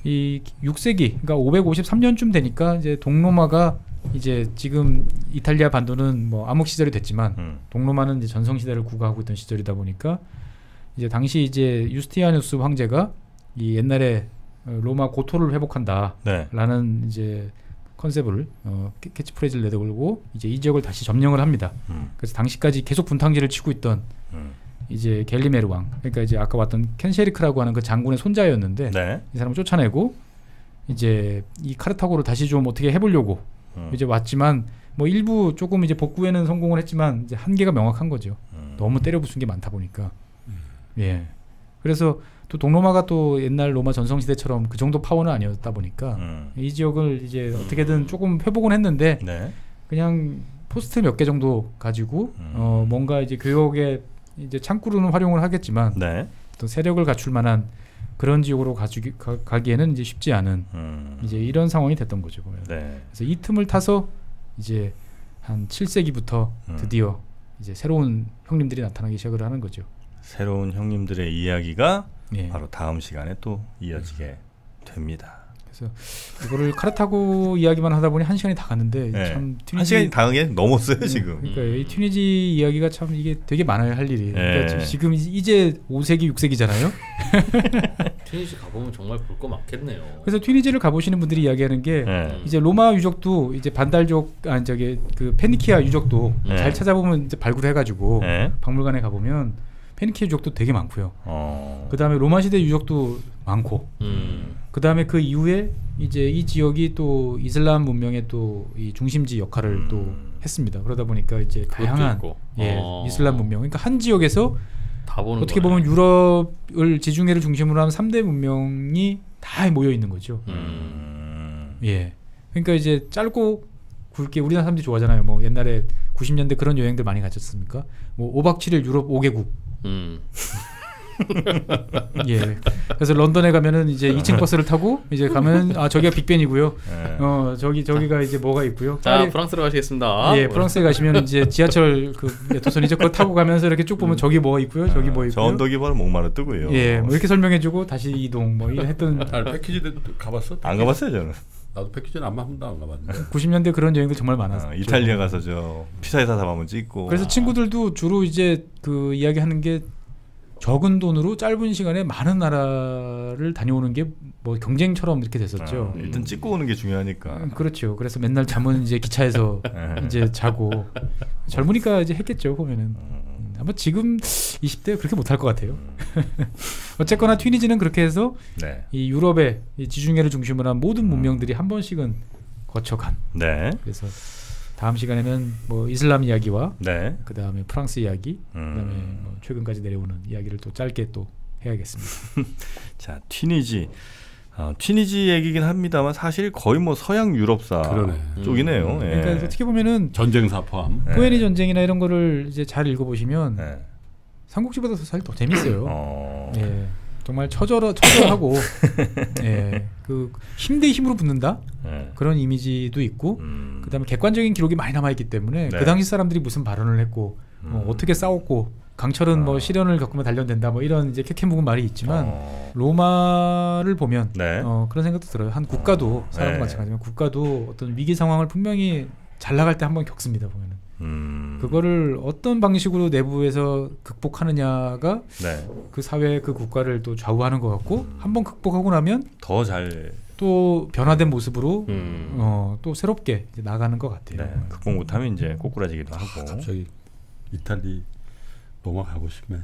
이 육 세기, 그러니까 오백오십삼 년쯤 되니까 이제 동로마가 이제 지금 이탈리아 반도는 뭐 암흑 시절이 됐지만 음. 동로마는 이제 전성 시대를 구가하고 있던 시절이다 보니까 이제 당시 이제 유스티아누스 황제가 이 옛날에 로마 고토를 회복한다라는 네. 이제 컨셉을 어, 캐치프레이즈를 내걸고 이제 이 지역을 다시 점령을 합니다. 음. 그래서 당시까지 계속 분탕질을 치고 있던 음. 이제 겔리메르 왕, 그러니까 이제 아까 왔던 켄셰리크라고 하는 그 장군의 손자였는데 네. 이 사람을 쫓아내고 이제 이 카르타고를 다시 좀 어떻게 해보려고 음. 이제 왔지만 뭐 일부 조금 이제 복구에는 성공을 했지만 이제 한계가 명확한 거죠. 음. 너무 때려부순 게 많다 보니까 음. 예. 그래서 또 동로마가 또 옛날 로마 전성시대처럼 그 정도 파워는 아니었다 보니까 음. 이 지역을 이제 어떻게든 조금 회복은 했는데 네. 그냥 포스트 몇 개 정도 가지고 음. 어 뭔가 이제 교역의 이제 창구로는 활용을 하겠지만 네. 또 세력을 갖출 만한 그런 지역으로 가주기, 가, 가기에는 이제 쉽지 않은 음. 이제 이런 상황이 됐던 거죠 보면. 네. 그래서 이 틈을 타서 이제 한 칠 세기부터 음. 드디어 이제 새로운 형님들이 나타나기 시작을 하는 거죠. 새로운 형님들의 이야기가 예. 바로 다음 시간에 또 이어지게 네. 됩니다. 그래서 이거를 카르타고 이야기만 하다 보니 한 시간이 다 갔는데 네. 참 튀니지 한 시간이 다 간 게 넘었어요 지금. 그러니까 음. 이 튀니지 이야기가 참 이게 되게 많아요 할 일이. 네. 그러니까 지금 이제 오 세기 육 세기잖아요. 튀니지 가보면 정말 볼 거 많겠네요. 그래서 튀니지를 가보시는 분들이 이야기하는 게 네. 이제 로마 유적도 이제 반달족 아니 저기 그 페니키아 유적도 네. 잘 찾아보면 이제 발굴해가지고 네. 박물관에 가보면. 페니키아 유적도 되게 많고요. 어. 그 다음에 로마 시대 유적도 많고, 음. 그 다음에 그 이후에 이제 이 지역이 또 이슬람 문명의 또 이 중심지 역할을 음. 또 했습니다. 그러다 보니까 이제 다양한 예, 어. 이슬람 문명, 그러니까 한 지역에서 다 보는 어떻게 거네. 보면 유럽을 지중해를 중심으로 한 삼 대 문명이 다 모여 있는 거죠. 음. 예, 그러니까 이제 짧고 굵게 우리나라 사람들이 좋아하잖아요. 뭐 옛날에 구십 년대 그런 여행들 많이 가셨습니까? 뭐 오박 칠일 유럽 오 개국. 음. 예. 그래서 런던에 가면은 이제 이 층 버스를 타고 이제 가면 아 저기가 빅벤이고요. 네. 어 저기 저기가 이제 뭐가 있고요. 자 파리, 프랑스로 가시겠습니다. 예, 프랑스에 가시면 이제 지하철 그 메토선이죠. 그거 타고 가면서 이렇게 쭉 보면 저기 뭐 있고요, 저기 아, 뭐 있고요. 저 언덕이 바로 목마르 뜨고요. 예, 뭐 이렇게 설명해주고 다시 이동 뭐 했던. 아, 패키지도 가봤어? 안 가봤어요 저는. 나도 패키지는 안 맞는다 안 가봤는데. 구십 년대 그런 여행들 정말 많았어요. 아, 이탈리아 가서 저 피사에서 다 한번 찍고. 그래서 아. 친구들도 주로 이제 그 이야기하는 게 적은 돈으로 짧은 시간에 많은 나라를 다녀오는 게 뭐 경쟁처럼 이렇게 됐었죠. 아, 일단 찍고 오는 게 중요하니까. 그렇죠. 그래서 맨날 잠은 이제 기차에서 이제 자고 젊으니까 이제 했겠죠 보면은. 아마 지금 이십 대 그렇게 못할 것 같아요. 어쨌거나 튀니지는 그렇게 해서 네. 이 유럽의 이 지중해를 중심으로 한 모든 문명들이 한 번씩은 거쳐간. 네. 그래서 다음 시간에는 뭐 이슬람 이야기와 네. 그 다음에 프랑스 이야기, 음. 그 다음에 뭐 최근까지 내려오는 이야기를 또 짧게 또 해야겠습니다. 자, 튀니지. 어, 튀니지 얘기긴 합니다만 사실 거의 뭐 서양 유럽사 그러네. 쪽이네요. 음. 예. 그러니까 어떻게 보면은 전쟁사 포함 포에니 예. 전쟁이나 이런 거를 이제 잘 읽어보시면 예. 삼국지보다 사실 더 재밌어요. 어... 예. 정말 처절하, 처절하고 예. 그 힘 대 힘으로 붙는다 예. 그런 이미지도 있고 음. 그다음에 객관적인 기록이 많이 남아있기 때문에 네. 그 당시 사람들이 무슨 발언을 했고 음. 뭐 어떻게 싸웠고 강철은 어. 뭐 시련을 겪으면 단련된다 뭐 이런 이제 캐캐묵은 말이 있지만 어. 로마를 보면 네. 어, 그런 생각도 들어요. 한 국가도 어. 사람도 네. 마찬가지지만 국가도 어떤 위기 상황을 분명히 잘 나갈 때 한번 겪습니다 보면은 음. 그거를 어떤 방식으로 내부에서 극복하느냐가 네. 그 사회 그 국가를 또 좌우하는 것 같고 음. 한번 극복하고 나면 더 잘 또 변화된 모습으로 음. 어, 또 새롭게 이제 나가는 것 같아요. 네. 극복 못하면 이제 꼬꾸라지기도 하고. 아, 갑자기 이탈리 넘어가고 싶네.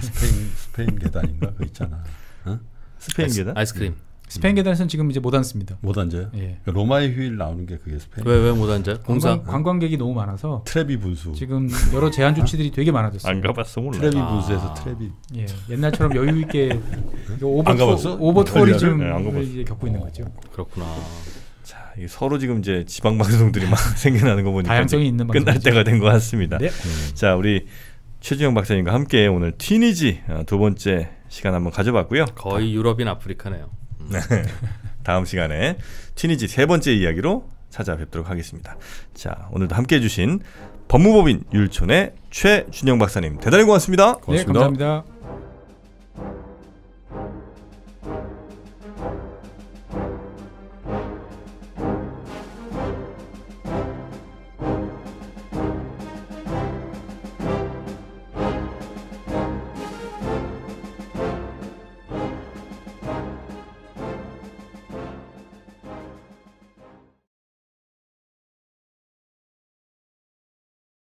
스페인 스페인 계단인가 그 있잖아. 어? 스페인 아이스, 계단? 아이스크림. 음. 스페인 음. 계단에서는 지금 이제 못 앉습니다. 못 앉아요? 예. 그러니까 로마의 휴일 나오는 게 그게 스페인. 왜 왜 못 앉아요? 공사 관광, 관광객이 너무 많아서. 트레비 분수. 지금 여러 제한 조치들이 되게 많아졌어요. 안 가봤어 몰라. 트레비 아. 분수에서 트레비. 예. 옛날처럼 여유 있게 오버투 오버투어리즘을 이제 겪고 어. 있는 거죠. 그렇구나. 자, 이게 서로 지금 이제 지방 방송들이 막 생겨나는 거 보니까 다양성이 있는 방송 끝날 때가 된 것 같습니다. 네. 음. 자, 우리 최준영 박사님과 함께 오늘 튀니지 두 번째 시간 한번 가져봤고요. 거의 유럽인 아프리카네요. 다음 시간에 튀니지 세 번째 이야기로 찾아뵙도록 하겠습니다. 자, 오늘도 함께해 주신 법무법인 율촌의 최준영 박사님 대단히 고맙습니다. 고맙습니다. 네, 감사합니다.